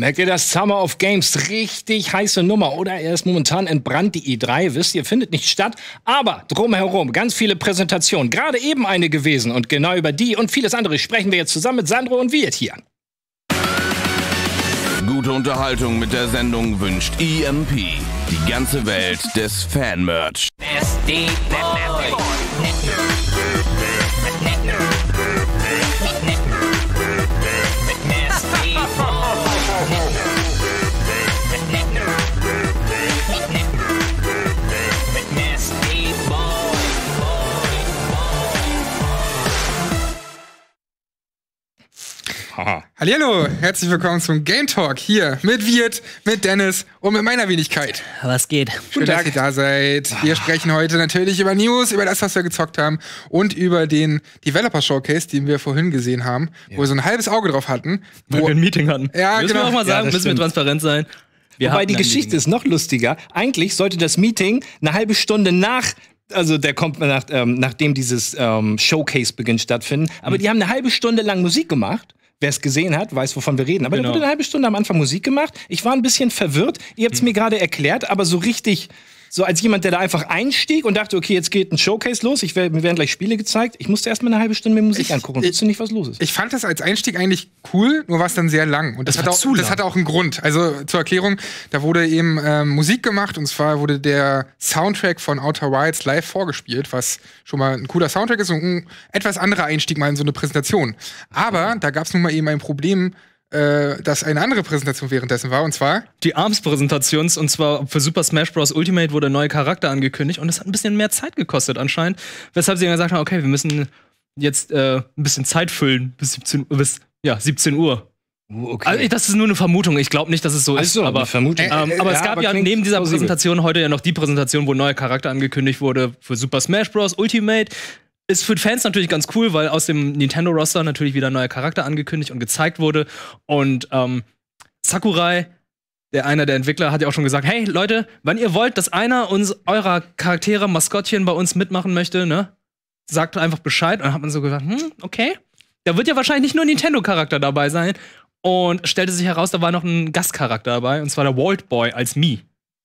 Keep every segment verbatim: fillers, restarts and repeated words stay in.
Macke, das Summer of Games, richtig heiße Nummer, oder? Er ist momentan entbrannt, die E drei, wisst ihr, findet nicht statt. Aber drumherum, ganz viele Präsentationen, gerade eben eine gewesen. Und genau über die und vieles andere sprechen wir jetzt zusammen mit Sandro und Viet hier. Gute Unterhaltung mit der Sendung wünscht E M P, die ganze Welt des Fan-Merch. Hallihallo, herzlich willkommen zum Game Talk hier mit Viet, mit Dennis und mit meiner Wenigkeit. Was geht? Schön, dass ihr da seid. Wir sprechen heute natürlich über News, über das, was wir gezockt haben und über den Developer Showcase, den wir vorhin gesehen haben, ja. wo wir so ein halbes Auge drauf hatten. Weil wir ein Meeting hatten. Ja, müssen genau. wir auch mal sagen, ja, müssen wir transparent sein. Wir Wobei die Geschichte ist noch lustiger. Eigentlich sollte das Meeting eine halbe Stunde nach... Also der kommt nach, ähm, nachdem dieses ähm, Showcase beginnt stattfinden. Aber mhm. die haben eine halbe Stunde lang Musik gemacht. Wer es gesehen hat, weiß, wovon wir reden. Aber genau. da wurde eine halbe Stunde am Anfang Musik gemacht. Ich war ein bisschen verwirrt. Ihr habt es mhm. mir gerade erklärt, aber so richtig, so als jemand, der da einfach einstieg und dachte, okay, jetzt geht ein Showcase los. Ich wär, mir werden gleich Spiele gezeigt. Ich musste erstmal eine halbe Stunde mir Musik ich, angucken. Ich wusste nicht, was los ist. Ich fand das als Einstieg eigentlich cool, nur war es dann sehr lang. Und das, das, hat auch, lang. das hatte auch einen Grund. Also zur Erklärung, da wurde eben ähm, Musik gemacht. Und zwar wurde der Soundtrack von Outer Wilds live vorgespielt, was schon mal ein cooler Soundtrack ist und ein etwas anderer Einstieg mal in so eine Präsentation. Aber da gab es nun mal eben ein Problem, äh, dass eine andere Präsentation währenddessen war, und zwar die ARMS-Präsentation, und zwar für Super Smash Bros. Ultimate wurde ein neuer Charakter angekündigt, und das hat ein bisschen mehr Zeit gekostet anscheinend, weshalb sie dann gesagt haben, okay, wir müssen jetzt äh, ein bisschen Zeit füllen bis siebzehn Uhr. Okay. Also, das ist nur eine Vermutung. Ich glaube nicht, dass es so Ach so, ist. Aber, Vermutung. Ähm, aber äh, äh, es gab ja, ja neben dieser plausibel. Präsentation heute ja noch die Präsentation, wo ein neuer Charakter angekündigt wurde für Super Smash Bros. Ultimate. Ist für Fans natürlich ganz cool, weil aus dem Nintendo-Roster natürlich wieder ein neuer Charakter angekündigt und gezeigt wurde. Und ähm, Sakurai, der einer der Entwickler, hat ja auch schon gesagt, hey Leute, wenn ihr wollt, dass einer uns, eurer Charaktere, Maskottchen bei uns mitmachen möchte, ne, sagt einfach Bescheid. Und dann hat man so gesagt, hm, okay. Da wird ja wahrscheinlich nicht nur ein Nintendo-Charakter dabei sein. Und stellte sich heraus, da war noch ein Gastcharakter dabei, und zwar der Vault Boy als Mii.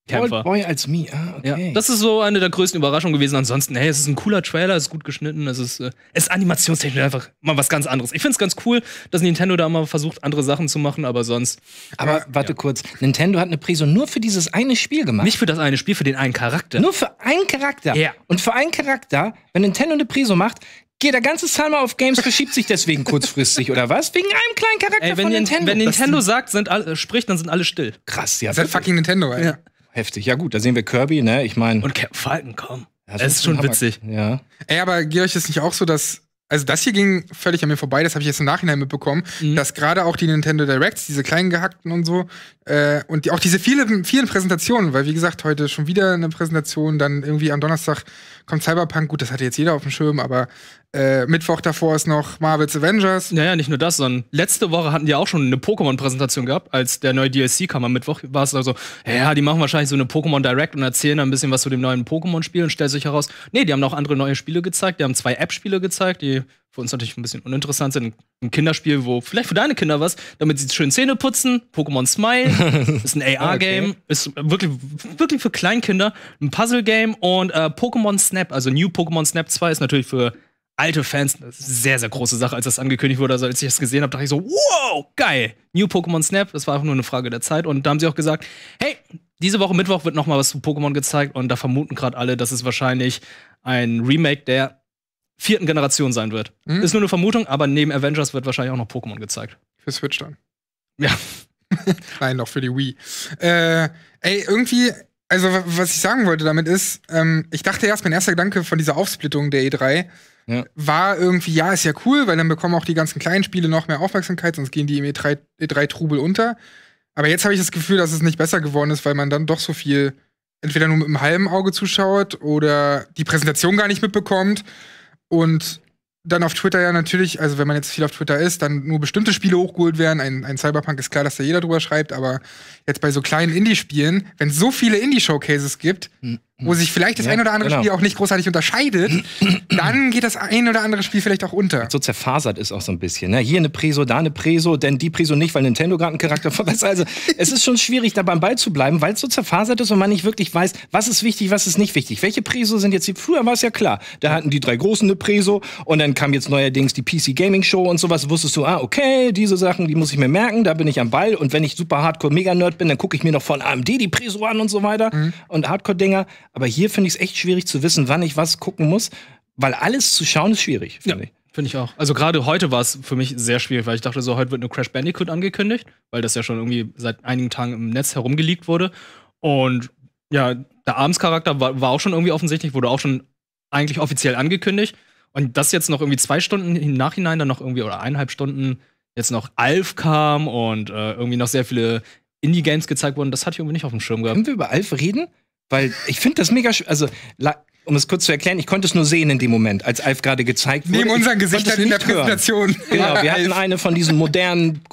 Vault Boy als Mii, ah, okay. Ja, das ist so eine der größten Überraschungen gewesen. Ansonsten, hey, es ist ein cooler Trailer, es ist gut geschnitten, es ist, äh, es ist animationstechnisch einfach mal was ganz anderes. Ich find's ganz cool, dass Nintendo da mal versucht, andere Sachen zu machen, aber sonst. Aber ja. warte kurz, Nintendo hat eine Preso nur für dieses eine Spiel gemacht. Nicht für das eine Spiel, für den einen Charakter. Nur für einen Charakter? Ja. Und für einen Charakter, wenn Nintendo eine Preso macht, geht der ganze Summer of Games verschiebt sich deswegen kurzfristig, oder was? Wegen einem kleinen Charakter Ey, wenn von Nintendo. Wenn Nintendo sagt, sind alle, spricht, dann sind alle still. Krass, ja. Das ist fucking Nintendo, ey. Ja. Heftig. Ja gut, da sehen wir Kirby, ne? Ich meine... Und Captain Falcon, komm. Das ist schon witzig. Ja. Ey, aber geht euch das nicht auch so, dass... Also das hier ging völlig an mir vorbei, das habe ich jetzt im Nachhinein mitbekommen, mhm. dass gerade auch die Nintendo Directs, diese kleinen gehackten und so, äh, und die, auch diese vielen, vielen Präsentationen, weil wie gesagt, heute schon wieder eine Präsentation, dann irgendwie am Donnerstag kommt Cyberpunk, gut, das hatte jetzt jeder auf dem Schirm, aber äh, Mittwoch davor ist noch Marvel's Avengers. Naja, nicht nur das, sondern letzte Woche hatten die auch schon eine Pokémon-Präsentation gehabt, als der neue D L C kam am Mittwoch, war es also, ja, die machen wahrscheinlich so eine Pokémon Direct und erzählen dann ein bisschen was zu dem neuen Pokémon-Spiel, und stellt sich heraus, nee, die haben noch andere neue Spiele gezeigt, die haben zwei App-Spiele gezeigt, die für uns natürlich ein bisschen uninteressant sind. Ein Kinderspiel, wo vielleicht für deine Kinder was, damit sie schön Zähne putzen. Pokémon Smile ist ein A R-Game, okay. ist wirklich, wirklich für Kleinkinder. Ein Puzzle-Game und äh, Pokémon Snap, also New Pokémon Snap zwei ist natürlich für alte Fans eine sehr, sehr große Sache, als das angekündigt wurde. Also als ich das gesehen habe, dachte ich so, wow, geil. New Pokémon Snap, das war einfach nur eine Frage der Zeit. Und da haben sie auch gesagt, hey, diese Woche Mittwoch wird noch mal was zu Pokémon gezeigt. Und da vermuten gerade alle, dass es wahrscheinlich ein Remake der vierten Generation sein wird. Mhm. Ist nur eine Vermutung, aber neben Avengers wird wahrscheinlich auch noch Pokémon gezeigt. Für Switch dann. Ja. Nein, doch für die Wii. Äh, ey, irgendwie, also was ich sagen wollte damit ist, ähm, ich dachte erst, mein erster Gedanke von dieser Aufsplittung der E drei ja. war irgendwie, ja, ist ja cool, weil dann bekommen auch die ganzen kleinen Spiele noch mehr Aufmerksamkeit, sonst gehen die im E drei Trubel unter. Aber jetzt habe ich das Gefühl, dass es nicht besser geworden ist, weil man dann doch so viel entweder nur mit einem halben Auge zuschaut oder die Präsentation gar nicht mitbekommt. Und dann auf Twitter ja natürlich, also wenn man jetzt viel auf Twitter ist, dann nur bestimmte Spiele hochgeholt werden. Ein, ein Cyberpunk ist klar, dass da jeder drüber schreibt, aber jetzt bei so kleinen Indie-Spielen, wenn es so viele Indie-Showcases gibt, hm. wo sich vielleicht das ja, ein oder andere genau. Spiel auch nicht großartig unterscheidet, dann geht das ein oder andere Spiel vielleicht auch unter. So zerfasert ist auch so ein bisschen. Ne? Hier eine Preso, da eine Preso, denn die Preso nicht, weil Nintendo gerade einen Charakter verbessert. Also es ist schon schwierig, da beim Ball zu bleiben, weil es so zerfasert ist und man nicht wirklich weiß, was ist wichtig, was ist nicht wichtig. Welche Preso sind jetzt hier? Früher war es ja klar. Da hatten die drei Großen eine Preso und dann kam jetzt neuerdings die P C Gaming Show und sowas. Wusstest du, ah, okay, diese Sachen, die muss ich mir merken, da bin ich am Ball. Und wenn ich super Hardcore-Mega-Nerd bin, dann gucke ich mir noch von A M D die Preso an und so weiter. Mhm. Und Hardcore-Dinger. Aber hier finde ich es echt schwierig zu wissen, wann ich was gucken muss, weil alles zu schauen ist schwierig, finde ja, ich. Finde ich auch. Also gerade heute war es für mich sehr schwierig, weil ich dachte so, heute wird nur Crash Bandicoot angekündigt, weil das ja schon irgendwie seit einigen Tagen im Netz herumgeleakt wurde. Und ja, der Arms-Charakter war, war auch schon irgendwie offensichtlich, wurde auch schon eigentlich offiziell angekündigt. Und das jetzt noch irgendwie zwei Stunden im Nachhinein dann noch irgendwie, oder eineinhalb Stunden jetzt noch Alf kam und äh, irgendwie noch sehr viele Indie-Games gezeigt wurden, das hatte ich irgendwie nicht auf dem Schirm gehabt. Können wir über Alf reden? Weil ich finde das mega schön. Also, um es kurz zu erklären, ich konnte es nur sehen in dem Moment, als Alf gerade gezeigt wurde. Neben unseren Gesichtern in der Präsentation. Genau, wir hatten eine von diesen modernen,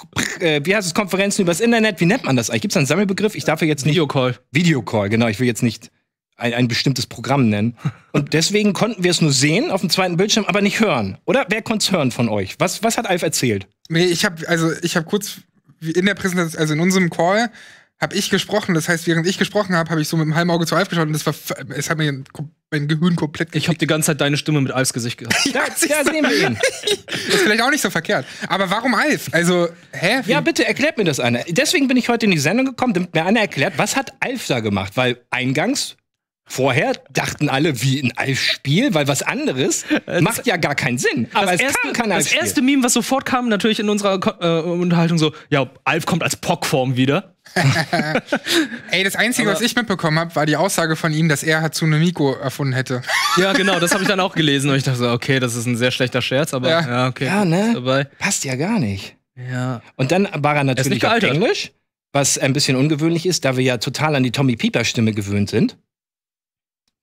äh, wie heißt es, Konferenzen übers Internet. Wie nennt man das eigentlich? Gibt es einen Sammelbegriff? Ich darf ja jetzt nicht. Videocall. Videocall, genau. Ich will jetzt nicht ein, ein bestimmtes Programm nennen. Und deswegen konnten wir es nur sehen auf dem zweiten Bildschirm, aber nicht hören. Oder? Wer konnte es hören von euch? Was, was hat Alf erzählt? Nee, ich habe also, ich habe kurz in der Präsentation, also in unserem Call, habe ich gesprochen, das heißt, während ich gesprochen habe, habe ich so mit einem halben Auge zu Alf geschaut und das war, es hat mir mein Gehirn komplett gekickt. Ich habe die ganze Zeit deine Stimme mit Alfs Gesicht gehabt. Ja, ja, sehen wir ihn. Das ist vielleicht auch nicht so verkehrt. Aber warum Alf? Also, hä? Ja, bitte erklärt mir das einer. Deswegen bin ich heute in die Sendung gekommen, damit mir einer erklärt, was hat Alf da gemacht? Weil eingangs, vorher dachten alle, wie ein Alf-Spiel, weil was anderes macht ja gar keinen Sinn. Aber das es erste, kam kein Alf-Spiel. Das erste Meme, was sofort kam, natürlich in unserer äh, Unterhaltung so, ja, Alf kommt als Pockform wieder. Ey, das Einzige, aber was ich mitbekommen habe, war die Aussage von ihm, dass er Hatsune Miku erfunden hätte. Ja, genau, das habe ich dann auch gelesen und ich dachte so, okay, das ist ein sehr schlechter Scherz, aber ja, ja okay. Ja, ne? Dabei. Passt ja gar nicht. Ja. Und dann war er natürlich auf Englisch, was ein bisschen ungewöhnlich ist, da wir ja total an die Tommy-Pieper-Stimme gewöhnt sind.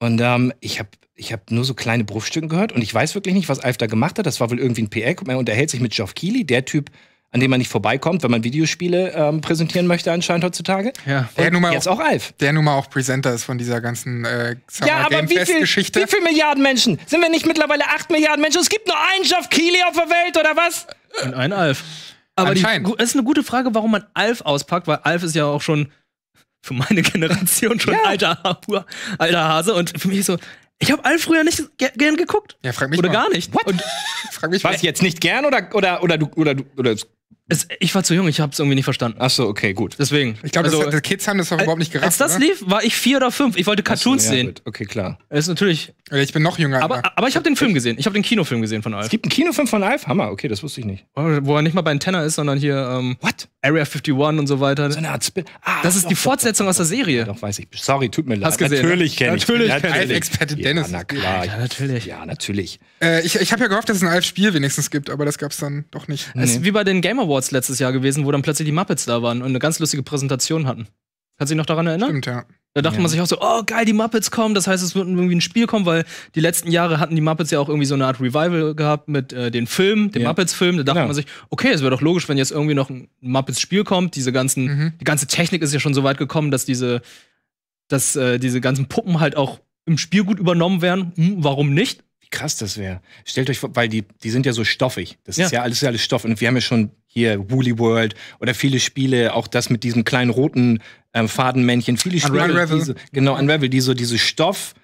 Und ähm, ich habe ich hab nur so kleine Bruchstücken gehört und ich weiß wirklich nicht, was Alf da gemacht hat. Das war wohl irgendwie ein P R. Man unterhält sich mit Geoff Keighley, der Typ, an dem man nicht vorbeikommt, wenn man Videospiele ähm, präsentieren möchte anscheinend heutzutage. Ja. Der nun mal jetzt auch, auch Alf. Der nun mal auch Presenter ist von dieser ganzen äh, Summer Game Fest-Geschichte. Ja, aber wie viele viel Milliarden Menschen? Sind wir nicht mittlerweile acht Milliarden Menschen? Es gibt nur einen Geoff Keighley auf der Welt, oder was? Und einen Alf. Aber die, es ist eine gute Frage, warum man Alf auspackt, weil Alf ist ja auch schon für meine Generation schon ja. alter, alter Hase. Und für mich so, ich habe Alf früher nicht ge gern geguckt. Ja, frag mich oder mal. Gar nicht. What? Und frag mich was, jetzt nicht gern oder oder oder du oder du oder Es, ich war zu jung, ich hab's irgendwie nicht verstanden. Ach so, okay, gut. Deswegen. Ich glaube, also, die Kids haben das doch überhaupt nicht gerafft. Als das oder? lief, war ich vier oder fünf. Ich wollte Cartoons so, ja, sehen. Gut. Okay, klar. Das ist natürlich. Ich bin noch jünger. Aber, aber ich habe den Film gesehen. Ich habe den Kinofilm gesehen von Alf. Es gibt einen Kinofilm von Alf? Hammer, okay, das wusste ich nicht. Wo er nicht mal bei einem Tenner ist, sondern hier ähm, What? Area einundfünfzig und so weiter. So eine Art Spin. Ah, das ist doch, die Fortsetzung doch, doch, doch, aus der Serie. Doch, weiß ich. Sorry, tut mir leid. Hast gesehen, natürlich kenne ich. Natürlich kenn Alf-Experte Dennis. Ja, na klar. Ja, natürlich. Ja, natürlich. Äh, ich ich habe ja gehofft, dass es ein Alf-Spiel wenigstens gibt, aber das gab's dann doch nicht. Es ist wie bei den Game Awards letztes Jahr gewesen, wo dann plötzlich die Muppets da waren und eine ganz lustige Präsentation hatten. Kannst du dich noch daran erinnern? Stimmt, ja. Da dachte ja. man sich auch so, oh geil, die Muppets kommen, das heißt, es wird irgendwie ein Spiel kommen, weil die letzten Jahre hatten die Muppets ja auch irgendwie so eine Art Revival gehabt mit äh, den Filmen, dem ja. Muppets-Film. Da dachte ja. man sich, okay, es wäre doch logisch, wenn jetzt irgendwie noch ein Muppets-Spiel kommt. Diese ganzen, mhm. die ganze Technik ist ja schon so weit gekommen, dass diese, dass äh, diese ganzen Puppen halt auch im Spiel gut übernommen werden. Hm, warum nicht? Wie krass das wäre. Stellt euch vor, weil die, die sind ja so stoffig. Das ja. ist ja alles, alles Stoff. Und wir haben ja schon hier Woolly World oder viele Spiele, auch das mit diesem kleinen roten ähm, Fadenmännchen, viele Spiele, Unravel. Diese, genau, Unravel, die so diese Stoff,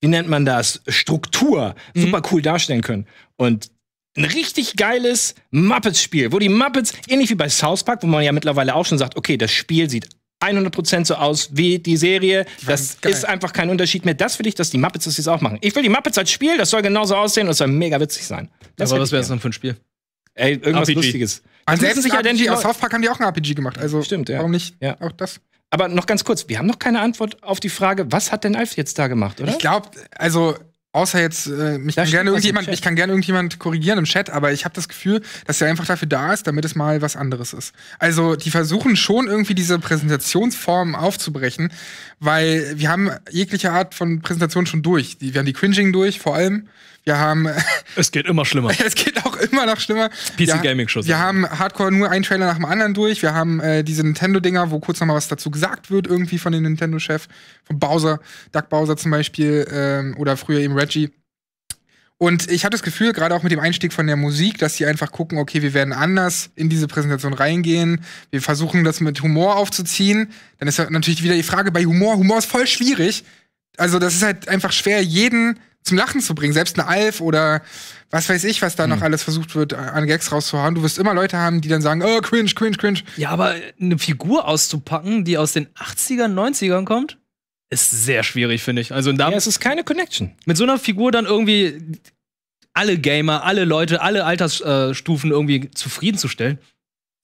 wie nennt man das, Struktur, mhm. super cool darstellen können. Und ein richtig geiles Muppets-Spiel, wo die Muppets, ähnlich wie bei South Park, wo man ja mittlerweile auch schon sagt, okay, das Spiel sieht hundert Prozent so aus wie die Serie. Das ist einfach kein Unterschied mehr. Das will ich, dass die Muppets das jetzt auch machen. Ich will die Muppets als Spiel, das soll genauso aussehen und es soll mega witzig sein. Das Aber was wäre das dann für ein Spiel? Ey, irgendwas R P G. Lustiges. Ansonsten sich R P G, aus South Park haben die auch ein R P G gemacht. Also stimmt, ja. Warum nicht ja. auch das? Aber noch ganz kurz, wir haben noch keine Antwort auf die Frage, was hat denn Alf jetzt da gemacht, oder? Ich glaube, also außer jetzt, äh, mich, kann gerne irgendjemand, mich kann gerne irgendjemand korrigieren im Chat, aber ich habe das Gefühl, dass er einfach dafür da ist, damit es mal was anderes ist. Also, die versuchen schon irgendwie diese Präsentationsformen aufzubrechen, weil wir haben jegliche Art von Präsentation schon durch. Wir haben die Cringing durch, vor allem. Wir haben. Es geht immer schlimmer. Es geht auch immer noch schlimmer. P C-Gaming-Schuss. Wir haben Hardcore nur einen Trailer nach dem anderen durch. Wir haben äh, diese Nintendo-Dinger, wo kurz nochmal was dazu gesagt wird, irgendwie von dem Nintendo-Chef, von Bowser, Doug Bowser zum Beispiel, ähm, oder früher eben Reggie. Und ich hatte das Gefühl, gerade auch mit dem Einstieg von der Musik, dass sie einfach gucken, okay, wir werden anders in diese Präsentation reingehen. Wir versuchen, das mit Humor aufzuziehen. Dann ist natürlich wieder die Frage bei Humor. Humor ist voll schwierig. Also das ist halt einfach schwer, jeden zum Lachen zu bringen. Selbst ein Alf oder was weiß ich, was da mhm. noch alles versucht wird, an Gags rauszuhauen. Du wirst immer Leute haben, die dann sagen, oh, cringe, cringe, cringe. Ja, aber eine Figur auszupacken, die aus den achtzigern, neunzigern kommt, ist sehr schwierig, finde ich. Also ja, es ist keine Connection. Mit so einer Figur dann irgendwie alle Gamer, alle Leute, alle Altersstufen äh, irgendwie zufriedenzustellen,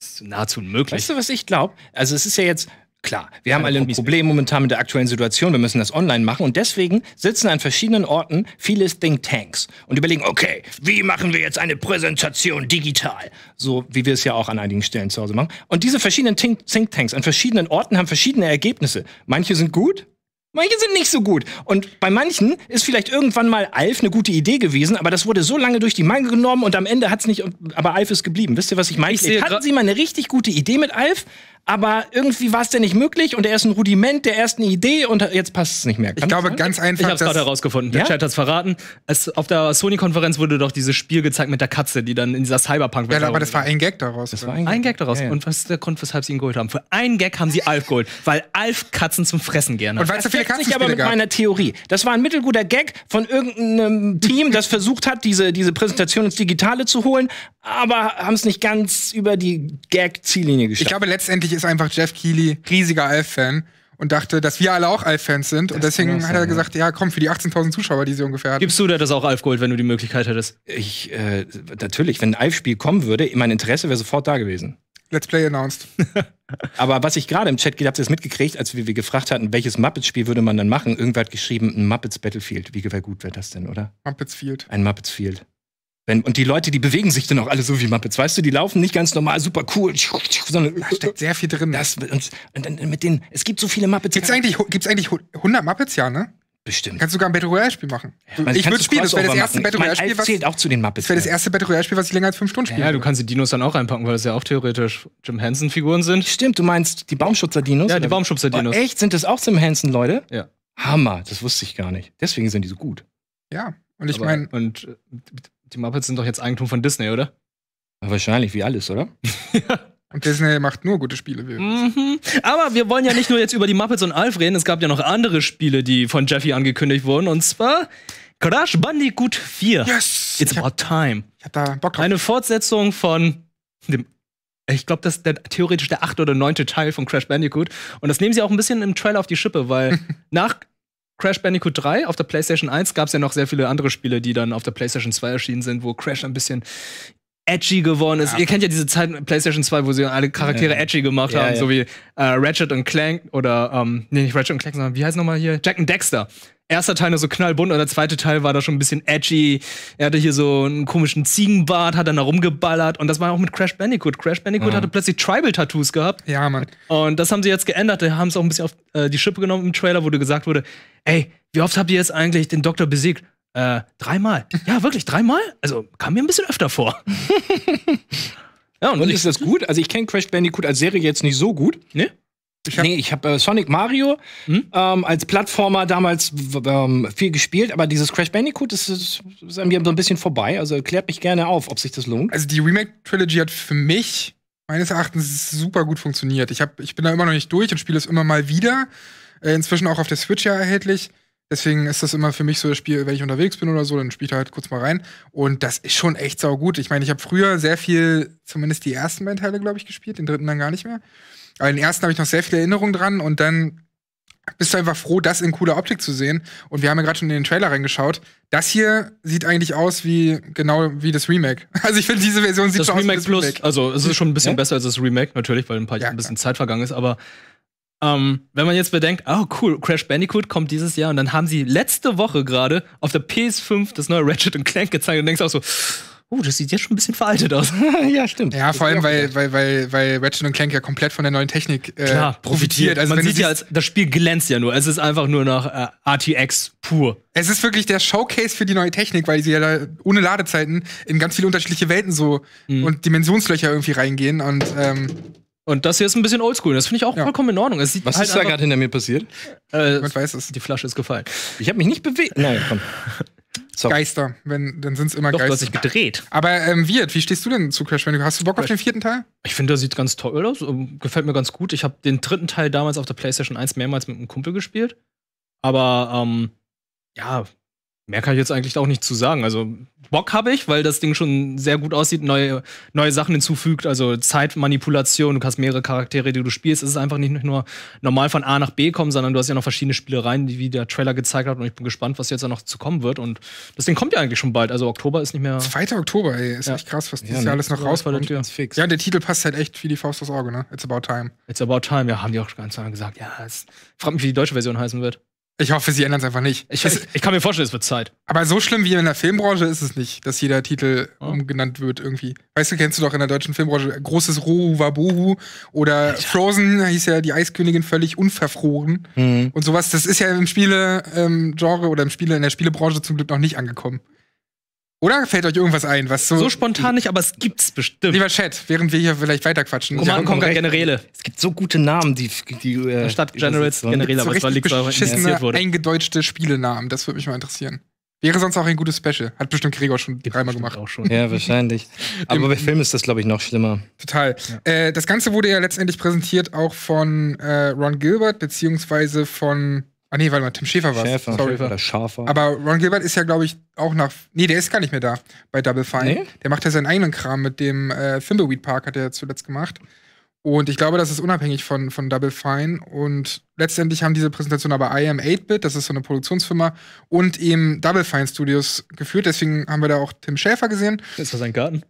ist nahezu unmöglich. Weißt du, was ich glaube? Also es ist ja jetzt klar, wir haben alle ein Problem momentan mit der aktuellen Situation, wir müssen das online machen und deswegen sitzen an verschiedenen Orten viele Thinktanks und überlegen, okay, wie machen wir jetzt eine Präsentation digital? So wie wir es ja auch an einigen Stellen zu Hause machen. Und diese verschiedenen Thinktanks an verschiedenen Orten haben verschiedene Ergebnisse. Manche sind gut, manche sind nicht so gut. Und bei manchen ist vielleicht irgendwann mal Alf eine gute Idee gewesen, aber das wurde so lange durch die Mangel genommen und am Ende hat's nicht, aber Alf ist geblieben. Wisst ihr, was ich meine? Ich hatten sie mal eine richtig gute Idee mit Alf, aber irgendwie war es denn nicht möglich und er ist ein Rudiment der ersten Idee und jetzt passt es nicht mehr. Kann ich glaube, sein? Ganz einfach. Ich habe es gerade herausgefunden. Der ja? Chat hat's verraten. Es, auf der Sony-Konferenz wurde doch dieses Spiel gezeigt mit der Katze, die dann in dieser Cyberpunk war. Ja, aber das war ein Gag daraus. Das war ein Gag, ein Gag daraus. Ja, ja. Und was ist der Grund, weshalb sie ihn geholt haben? Für einen Gag haben sie Alf geholt, weil Alf Katzen zum Fressen gerne hat. Und das deckt sich aber mit gab. meiner Theorie. Das war ein mittelguter Gag von irgendeinem Team, das versucht hat, diese, diese Präsentation ins Digitale zu holen, aber haben es nicht ganz über die Gag-Ziellinie geschafft. Ich glaube, letztendlich ist einfach Geoff Keighley riesiger Alf-Fan und dachte, dass wir alle auch Alf-Fans sind. Das und deswegen sein, hat er gesagt, ja komm, für die achtzehntausend Zuschauer, die sie ungefähr hatten. Gibst du dir das auch Alf geholt, wenn du die Möglichkeit hättest? Ich, äh, natürlich, wenn ein Alf-Spiel kommen würde, mein Interesse wäre sofort da gewesen. Let's Play announced. Aber was ich gerade im Chat gedacht habe, ist mitgekriegt, als wir, wir gefragt hatten, welches Muppets-Spiel würde man dann machen. Irgendwer hat geschrieben, ein Muppets Battlefield. Wie gut wäre das denn, oder? Muppets Field. Ein Muppets Field. Wenn, und die Leute, die bewegen sich dann auch alle so wie Muppets, weißt du, die laufen nicht ganz normal, super cool, sondern da steckt sehr viel drin. Das, und, und dann mit den, es gibt so viele Muppets. Gibt's eigentlich, gibt's eigentlich hundert Muppets, ja, ne? Bestimmt. Kannst du sogar ein Battle Royale-Spiel machen. Ja, man, ich würde spielen, das wäre das erste Battle Royale-Spiel, was zählt auch zu den Muppets. Das wäre das erste Battle Royale-Spiel, was ich länger als fünf Stunden spiele. Ja, du kannst die Dinos dann auch reinpacken, weil das ja auch theoretisch Jim Henson-Figuren sind. Stimmt, du meinst die Baumschubser-Dinos? Ja, die Baumschubser-Dinos. Oh, echt? Sind das auch Jim Henson, Leute? Ja. Hammer, das wusste ich gar nicht. Deswegen sind die so gut. Ja, und ich meine. Und die Muppets sind doch jetzt Eigentum von Disney, oder? Ja, wahrscheinlich, wie alles, oder? Ja. Und Disney macht nur gute Spiele. Mhm. Aber wir wollen ja nicht nur jetzt über die Muppets und Alf reden. Es gab ja noch andere Spiele, die von Jeffy angekündigt wurden. Und zwar Crash Bandicoot vier. Yes! It's About Time. Ich hab da Bock drauf. Eine Fortsetzung von dem, ich glaube, das ist der, theoretisch der achte oder neunte Teil von Crash Bandicoot. Und das nehmen sie auch ein bisschen im Trailer auf die Schippe, weil nach Crash Bandicoot drei auf der PlayStation eins gab es ja noch sehr viele andere Spiele, die dann auf der PlayStation zwei erschienen sind, wo Crash ein bisschen edgy geworden ist. Ja. Ihr kennt ja diese Zeit PlayStation zwei, wo sie alle Charaktere ja. edgy gemacht ja, haben, ja. so wie äh, Ratchet und Clank oder, ähm, nee, nicht Ratchet und Clank, sondern wie heißt nochmal hier? Jack und Dexter. Erster Teil nur so knallbunt und der zweite Teil war da schon ein bisschen edgy. Er hatte hier so einen komischen Ziegenbart, hat dann da rumgeballert und das war auch mit Crash Bandicoot. Crash Bandicoot mhm. hatte plötzlich Tribal-Tattoos gehabt. Ja, Mann. Und das haben sie jetzt geändert. Die haben es auch ein bisschen auf äh, die Schippe genommen im Trailer, wo gesagt wurde, ey, wie oft habt ihr jetzt eigentlich den Doktor besiegt? Äh, dreimal. Ja, wirklich, dreimal? Also, kam mir ein bisschen öfter vor. Ja, und, und ist das gut? Also, ich kenne Crash Bandicoot als Serie jetzt nicht so gut. Ne? Ich hab nee, ich habe äh, Sonic Mario hm? ähm, als Plattformer damals ähm, viel gespielt, aber dieses Crash Bandicoot das ist, ist an mir so ein bisschen vorbei. Also, klärt mich gerne auf, ob sich das lohnt. Also, die Remake-Trilogy hat für mich meines Erachtens super gut funktioniert. Ich, hab, ich bin da immer noch nicht durch und spiele es immer mal wieder. Äh, inzwischen auch auf der Switch ja erhältlich. Deswegen ist das immer für mich so das Spiel, wenn ich unterwegs bin oder so, dann spiele ich halt kurz mal rein. Und das ist schon echt saugut. Ich meine, ich habe früher sehr viel, zumindest die ersten beiden Teile, glaube ich, gespielt, den dritten dann gar nicht mehr. Aber den ersten habe ich noch sehr viele Erinnerungen dran und dann bist du einfach froh, das in cooler Optik zu sehen. Und wir haben ja gerade schon in den Trailer reingeschaut. Das hier sieht eigentlich aus wie, genau wie das Remake. Also ich finde, diese Version sieht das schon Remake aus wie das Remake. Plus, also es ist schon ein bisschen ja? besser als das Remake, natürlich, weil ein paar ja, ein bisschen Zeit vergangen ist, aber Ähm, wenn man jetzt bedenkt, oh cool, Crash Bandicoot kommt dieses Jahr und dann haben sie letzte Woche gerade auf der P S fünf das neue Ratchet und Clank gezeigt und denkst auch so, oh, das sieht jetzt schon ein bisschen veraltet aus. Ja, stimmt. Ja, vor allem, weil, weil, weil, weil Ratchet und Clank ja komplett von der neuen Technik äh, Klar, profitiert. Also, man sieht ja, das Spiel glänzt ja nur. Es ist einfach nur nach äh, R T X pur. Es ist wirklich der Showcase für die neue Technik, weil sie ja da ohne Ladezeiten in ganz viele unterschiedliche Welten so mhm. und Dimensionslöcher irgendwie reingehen. Und, ähm, und das hier ist ein bisschen oldschool. Das finde ich auch ja. vollkommen in Ordnung. Es sieht Was halt ist da gerade hinter mir passiert? Äh, Man weiß es. Die Flasche ist gefallen. Ich habe mich nicht bewegt. Nein, komm. Sorry. Geister, wenn, dann sind es immer Doch, Geister. Doch, du hast dich gedreht. Aber ähm, Viet, wie stehst du denn zu Crash Bandicoot? Hast du Bock Crash. auf den vierten Teil? Ich finde, der sieht ganz toll aus. Gefällt mir ganz gut. Ich habe den dritten Teil damals auf der PlayStation eins mehrmals mit einem Kumpel gespielt. Aber, ähm, ja, mehr kann ich jetzt eigentlich auch nicht zu sagen. Also, Bock habe ich, weil das Ding schon sehr gut aussieht, neue, neue Sachen hinzufügt, also Zeitmanipulation, du hast mehrere Charaktere, die du spielst. Es ist einfach nicht nur normal von A nach B kommen, sondern du hast ja noch verschiedene Spielereien, die wie der Trailer gezeigt hat. Und ich bin gespannt, was jetzt da noch zu kommen wird. Und das Ding kommt ja eigentlich schon bald. Also, Oktober ist nicht mehr. zweiter Oktober, ey. Ist ja. echt krass, was dieses ja, Jahr alles noch rauskommt. Ja, der Titel passt halt echt wie die Faust aufs Auge, ne? It's about time. It's about time, ja, haben die auch ganz lange gesagt. Ja, es fragt mich, wie die deutsche Version heißen wird. Ich hoffe, sie ändern es einfach nicht. Ich, es, ich kann mir vorstellen, es wird Zeit. Aber so schlimm wie in der Filmbranche ist es nicht, dass jeder Titel oh. umgenannt wird irgendwie. Weißt du, kennst du doch in der deutschen Filmbranche großes Rohu Wabohu oder Alter. Frozen, hieß ja die Eiskönigin völlig unverfroren. Mhm. Und sowas, das ist ja im Spiele-Genre oder im Spiele, in der Spielebranche zum Glück noch nicht angekommen. Oder fällt euch irgendwas ein, was so. So spontan nicht, aber es gibt's bestimmt. Lieber Chat, während wir hier vielleicht weiterquatschen. Command Conquer Generäle. Es gibt so gute Namen, die. die äh, Statt Generals, Generäle, aber es war liegt, weil eingedeutschte Spielenamen, das würde mich mal interessieren. Wäre sonst auch ein gutes Special. Hat bestimmt Gregor schon dreimal gemacht. Auch schon. Ja, wahrscheinlich. Aber bei Filmen ist das, glaube ich, noch schlimmer. Total. Ja. Äh, das Ganze wurde ja letztendlich präsentiert auch von äh, Ron Gilbert, beziehungsweise von. Ah nee, warte mal, Tim Schafer war es. Oder Schafer. Aber Ron Gilbert ist ja, glaube ich, auch nach. Nee, der ist gar nicht mehr da bei Double Fine. Nee? Der macht ja seinen eigenen Kram mit dem äh, Thimbleweed Park, hat er zuletzt gemacht. Und ich glaube, das ist unabhängig von, von Double Fine. Und letztendlich haben diese Präsentation aber I M eight bit, das ist so eine Produktionsfirma, und eben Double Fine Studios geführt. Deswegen haben wir da auch Tim Schafer gesehen. Das war sein Garten.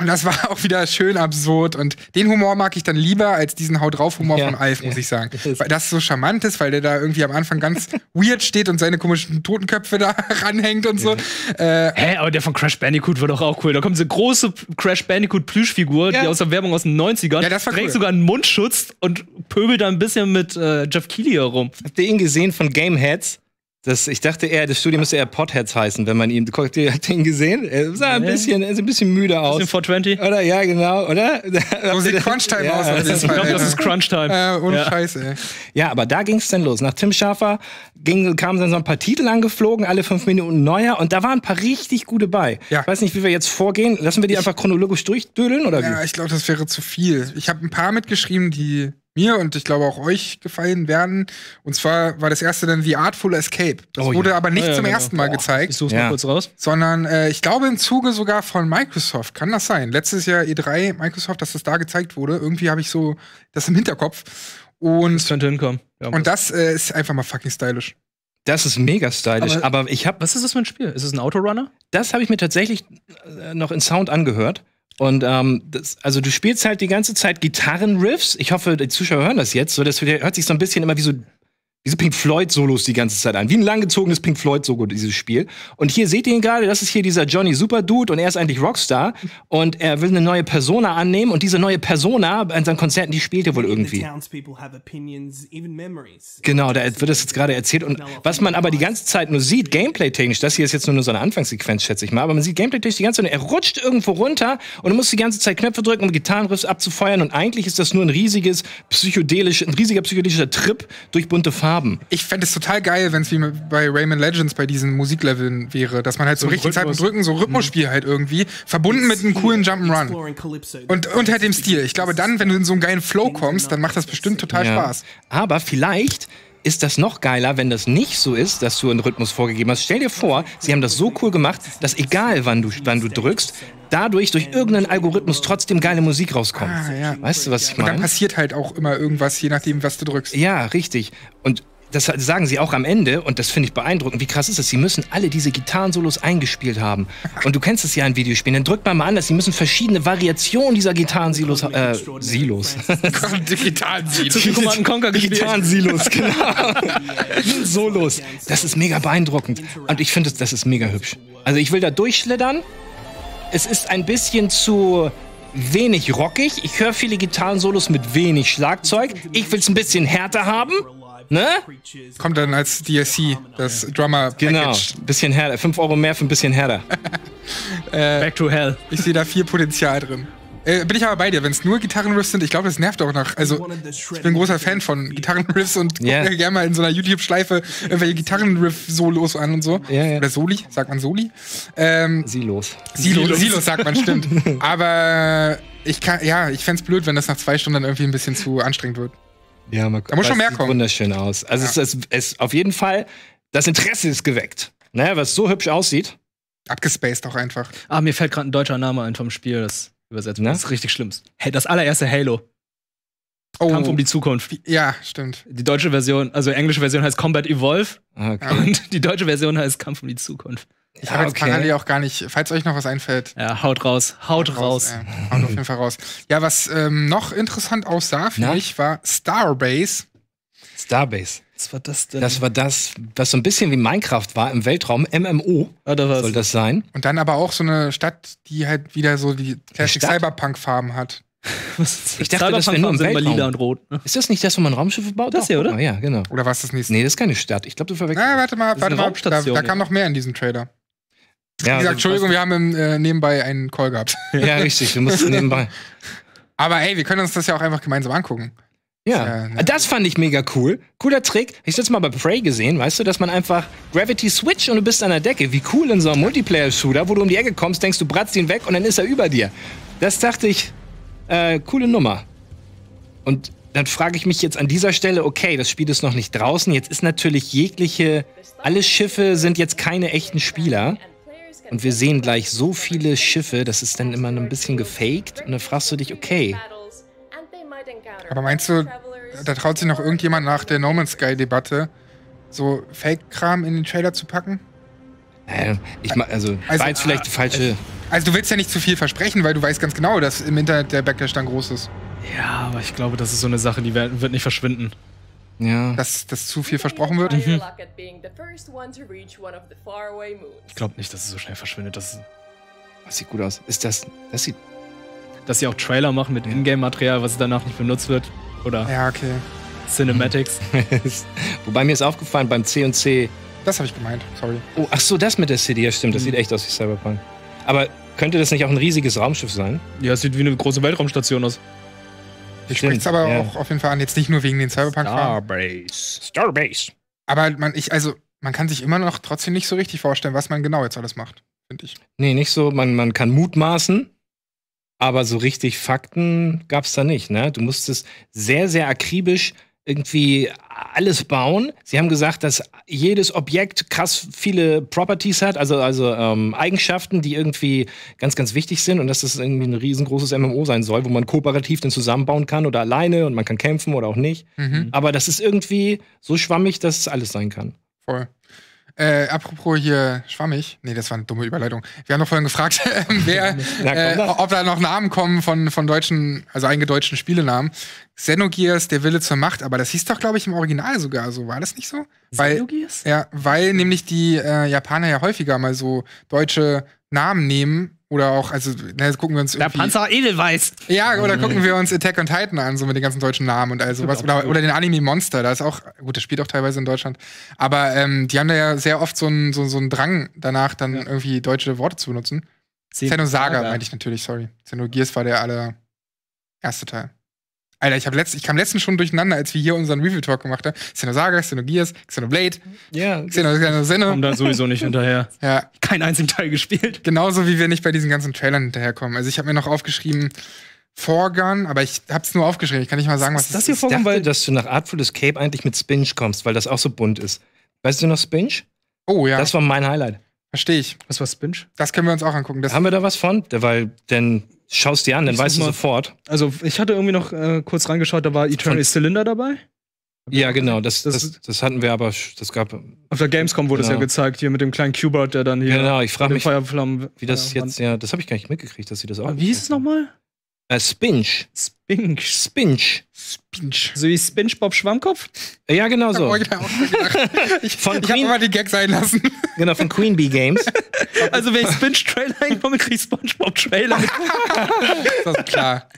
Und das war auch wieder schön absurd. Und den Humor mag ich dann lieber als diesen Hau-drauf-Humor ja, von Alf, muss ja. ich sagen. Weil das so charmant ist, weil der da irgendwie am Anfang ganz weird steht und seine komischen Totenköpfe da ranhängt und so. Ja. Äh, Hä, aber der von Crash Bandicoot war doch auch cool. Da kommt diese große Crash Bandicoot-Plüschfigur, ja. die aus der Werbung aus den neunzigern, ja, das war cool. Trägt sogar einen Mundschutz und pöbelt da ein bisschen mit äh, Geoff Keighley herum. Habt ihr ihn gesehen von Gameheads? Das, ich dachte eher, das Studio müsste eher Potheads heißen, wenn man ihn. Habt ihr ihn gesehen? Er sah ein bisschen, er sieht ein bisschen müde aus. Ein bisschen four twenty. Oder? Ja, genau, oder? So sieht Crunchtime ja, aus. Also ich glaube, das ist Crunchtime. Äh, ohne ja. Scheiße, ey. Ja, aber da ging es dann los. Nach Tim Schafer ging, kamen dann so ein paar Titel angeflogen, alle fünf Minuten neuer. Und da waren ein paar richtig gute bei. Ja. Ich weiß nicht, wie wir jetzt vorgehen. Lassen wir die ich, einfach chronologisch durchdödeln, oder wie? Ja, ich glaube, das wäre zu viel. Ich habe ein paar mitgeschrieben, die mir und ich glaube auch euch gefallen werden. Und zwar war das erste dann The Artful Escape. Das oh, wurde ja. aber nicht ja, ja, zum ja, ersten ja. Mal Boah, gezeigt. Ich such's ja. mal kurz raus. Sondern äh, ich glaube im Zuge sogar von Microsoft. Kann das sein? Letztes Jahr E drei, Microsoft, dass das da gezeigt wurde. Irgendwie habe ich so das im Hinterkopf. Und das könnte hinkommen. Ja, und das äh, ist einfach mal fucking stylisch. Das ist mega stylisch, aber, aber ich habe. Was ist das für ein Spiel? Ist es ein Autorunner? Das habe ich mir tatsächlich noch in Sound angehört. Und ähm, das, also du spielst halt die ganze Zeit Gitarrenriffs. Ich hoffe, die Zuschauer hören das jetzt. So, das hört sich so ein bisschen immer wie so, wie so Pink Floyd-Solos die ganze Zeit an. Wie ein langgezogenes Pink Floyd-Solo, dieses Spiel. Und hier seht ihr ihn gerade, das ist hier dieser Johnny Superdude und er ist eigentlich Rockstar. Und er will eine neue Persona annehmen und diese neue Persona an seinen Konzerten, die spielt er wohl irgendwie. Genau, da wird das jetzt gerade erzählt. Und was man aber die ganze Zeit nur sieht, gameplay-technisch, das hier ist jetzt nur so eine Anfangssequenz, schätze ich mal, aber man sieht gameplay-technisch die ganze Zeit, er rutscht irgendwo runter und muss die ganze Zeit Knöpfe drücken, um Gitarrenriffs abzufeuern. Und eigentlich ist das nur ein riesiges psychedelisch, ein riesiger psychedelischer Trip durch bunte Farben. Haben. Ich fände es total geil, wenn es wie bei Rayman Legends bei diesen Musikleveln wäre, dass man halt so, so richtig Zeit und Drücken, so Rhythmusspiel halt irgendwie, verbunden mit einem coolen Jump'n'Run. Und, und halt dem Stil. Ich glaube, dann, wenn du in so einen geilen Flow kommst, dann macht das bestimmt total ja. Spaß. Aber vielleicht ist das noch geiler, wenn das nicht so ist, dass du einen Rhythmus vorgegeben hast. Stell dir vor, sie haben das so cool gemacht, dass egal, wann du, wann du drückst, dadurch durch irgendeinen Algorithmus trotzdem geile Musik rauskommt. Ah, ja. Weißt du, was ich meine? Und dann passiert halt auch immer irgendwas, je nachdem, was du drückst. Ja, richtig. Und das sagen sie auch am Ende, und das finde ich beeindruckend, wie krass ist das, sie müssen alle diese Gitarrensolos eingespielt haben. Und du kennst es ja in Videospielen, dann drückt man mal an, dass sie müssen verschiedene Variationen dieser Gitarrensilos, äh, Silos. Gitarrensilos. Command and Conquer Gitarrensilos, genau. Solos. Das ist mega beeindruckend. Und ich finde, das ist mega hübsch. Also ich will da durchschlittern. es ist ein bisschen zu wenig rockig. Ich höre viele Gitarren-Solos mit wenig Schlagzeug. Ich will es ein bisschen härter haben. Ne? Kommt dann als D L C, das Drummer-Package. Genau, bisschen härter. fünf Euro mehr für ein bisschen härter. äh, Back to hell. Ich sehe da viel Potenzial drin. Äh, bin ich aber bei dir, wenn es nur Gitarrenriffs sind, ich glaube, das nervt auch noch. Also, ich bin ein großer Fan von Gitarrenriffs und yeah. gucke mir gerne mal in so einer YouTube-Schleife irgendwelche Gitarrenriff-Solos an und so. Yeah, yeah. Oder Soli, sagt man Soli? Ähm, Silos. Silos. Silos. Silos sagt man, stimmt. Aber ich kann, ja, ich fände es blöd, wenn das nach zwei Stunden dann irgendwie ein bisschen zu anstrengend wird. Ja, man, da muss schon mehr kommen. Sieht wunderschön aus. Also, ja. es, es, es, auf jeden Fall, das Interesse ist geweckt. Naja, was so hübsch aussieht. Abgespaced auch einfach. Ah, mir fällt gerade ein deutscher Name ein vom Spiel, das übersetzt. Ne? Das ist richtig schlimm. Das allererste Halo. Oh. Kampf um die Zukunft. Ja, stimmt. Die deutsche Version, also die englische Version heißt Combat Evolve. Okay. Und die deutsche Version heißt Kampf um die Zukunft. Ich habe ja, okay. jetzt parallel auch gar nicht, falls euch noch was einfällt. Ja, haut raus, haut, haut raus. raus. Äh, haut auf jeden Fall raus. Ja, was ähm, noch interessant aussah für Na? mich war Starbase. Starbase. Was war das denn? Das war das, was so ein bisschen wie Minecraft war im Weltraum, M M O Oder was? soll das sein. Und dann aber auch so eine Stadt, die halt wieder so die Classic Cyberpunk-Farben hat. Was? Ich dachte, das wäre nur im Weltraum. Lila und rot, ne? Ist das nicht das, wo man Raumschiffe baut? Das hier, oder? Ja, genau. Oder war es das nächste? Nee, das ist keine Stadt. Ich glaube, du verwechselst. Na, warte mal, warte mal. Da, da kam noch mehr in diesem Trailer. Ja, wie gesagt, also, Entschuldigung, wir haben im, äh, nebenbei einen Call gehabt. Ja, richtig, du musst nebenbei. Aber ey, wir können uns das ja auch einfach gemeinsam angucken. Ja, ja, ne? Das fand ich mega cool. Cooler Trick. Ich hab's jetzt mal bei Prey gesehen, weißt du, dass man einfach Gravity switcht und du bist an der Decke. Wie cool in so einem Multiplayer-Shooter, wo du um die Ecke kommst, denkst du, bratzt ihn weg und dann ist er über dir. Das dachte ich, äh, coole Nummer. Und dann frage ich mich jetzt an dieser Stelle, okay, das Spiel ist noch nicht draußen. Jetzt ist natürlich jegliche, alle Schiffe sind jetzt keine echten Spieler. Und wir sehen gleich so viele Schiffe, das ist dann immer ein bisschen gefaked. Und dann fragst du dich, okay. Aber meinst du, da traut sich noch irgendjemand nach der No Man's Sky-Debatte, so Fake-Kram in den Trailer zu packen? Naja, ich mach, also, also war jetzt vielleicht die falsche... Also du willst ja nicht zu viel versprechen, weil du weißt ganz genau, dass im Internet der Backlash dann groß ist. Ja, aber ich glaube, das ist so eine Sache, die wird nicht verschwinden. Ja. Dass, dass zu viel versprochen wird? Mhm. Ich glaube nicht, dass es so schnell verschwindet. Das, das sieht gut aus. Ist das. Das sieht. Dass sie auch Trailer machen mit Ingame-Material, was danach nicht benutzt wird. Oder. Ja, okay. Cinematics. Wobei mir ist aufgefallen beim C und C. Das habe ich gemeint, sorry. Oh, ach so, das mit der C D, ja stimmt. Das mhm. sieht echt aus wie Cyberpunk. Aber könnte das nicht auch ein riesiges Raumschiff sein? Ja, es sieht wie eine große Weltraumstation aus. Ich sprich's aber ja. auch auf jeden Fall an, jetzt nicht nur wegen den Cyberpunk-Fahren. Starbase. Starbase. Aber man, ich, also, man kann sich immer noch trotzdem nicht so richtig vorstellen, was man genau jetzt alles macht, finde ich. Nee, nicht so. Man, man kann mutmaßen, aber so richtig Fakten gab's da nicht, ne? Du musstest sehr, sehr akribisch irgendwie alles bauen. Sie haben gesagt, dass jedes Objekt krass viele Properties hat, also, also ähm, Eigenschaften, die irgendwie ganz, ganz wichtig sind und dass das irgendwie ein riesengroßes M M O sein soll, wo man kooperativ dann zusammenbauen kann oder alleine und man kann kämpfen oder auch nicht. Mhm. Aber das ist irgendwie so schwammig, dass es alles sein kann. Voll. Äh, apropos hier schwammig. Nee, das war eine dumme Überleitung. Wir haben noch vorhin gefragt, wer, Na, äh, ob da noch Namen kommen von, von deutschen, also eingedeutschten Spielenamen. Xenogears, der Wille zur Macht, aber das hieß doch, glaube ich, im Original sogar so. War das nicht so? Xenogears? Weil, ja, weil nämlich die äh, Japaner ja häufiger mal so deutsche Namen nehmen. Oder auch, also, na, gucken wir uns irgendwie... Der Panzer Edelweiß. Ja, oder gucken wir uns Attack on Titan an, so mit den ganzen deutschen Namen und all sowas. Oder, oder den Anime Monster, da ist auch... Gut, das spielt auch teilweise in Deutschland. Aber ähm, die haben da ja sehr oft so einen so, so einen Drang danach, dann ja. irgendwie deutsche Worte zu benutzen. Xenosaga meinte ich natürlich, sorry. Xenogears war der allererste Teil. Alter, ich, hab letzt, ich kam letztens schon durcheinander, als wir hier unseren Review-Talk gemacht haben. Xenosaga, Xenogears, Xenoblade, ja, Xeno, Xeno, Xeno. Kommen da sowieso nicht hinterher. Ja. Keinen einzigen Teil gespielt. Genauso wie wir nicht bei diesen ganzen Trailern hinterherkommen. Also ich habe mir noch aufgeschrieben, Forgun, aber ich hab's nur aufgeschrieben. Ich kann nicht mal sagen, was ist das hier ist. Ich dachte, weil dass du nach Artful Escape eigentlich mit Spinch kommst, weil das auch so bunt ist. Weißt du noch Spinch? Oh ja. Das war mein Highlight. Verstehe ich. Was war Spinch? Das können wir uns auch angucken. Das haben wir da was von? Weil denn... Schaust dir an, dann ich weißt du sofort. Also, ich hatte irgendwie noch äh, kurz reingeschaut, da war Eternal Cylinder dabei. Ja, genau, das, das, das, das hatten wir aber, das gab... Auf der Gamescom wurde es genau. ja gezeigt, hier mit dem kleinen Q-Bird, der dann hier... Genau, ich frage mich, wie das jetzt, ja, das habe ich gar nicht mitgekriegt, dass sie das auch... Aber wie hieß es nochmal? Äh, Spinch. Spinch. Spinch. Spinch. So wie SpongeBob Schwammkopf? Ja, genau so. Ich habe hab Queen... mal die Gag sein lassen. Genau, von Queen Bee Games. Also wenn ich Spinch-Trailer hinkomme, kriege ich SpongeBob-Trailer. Das ist klar.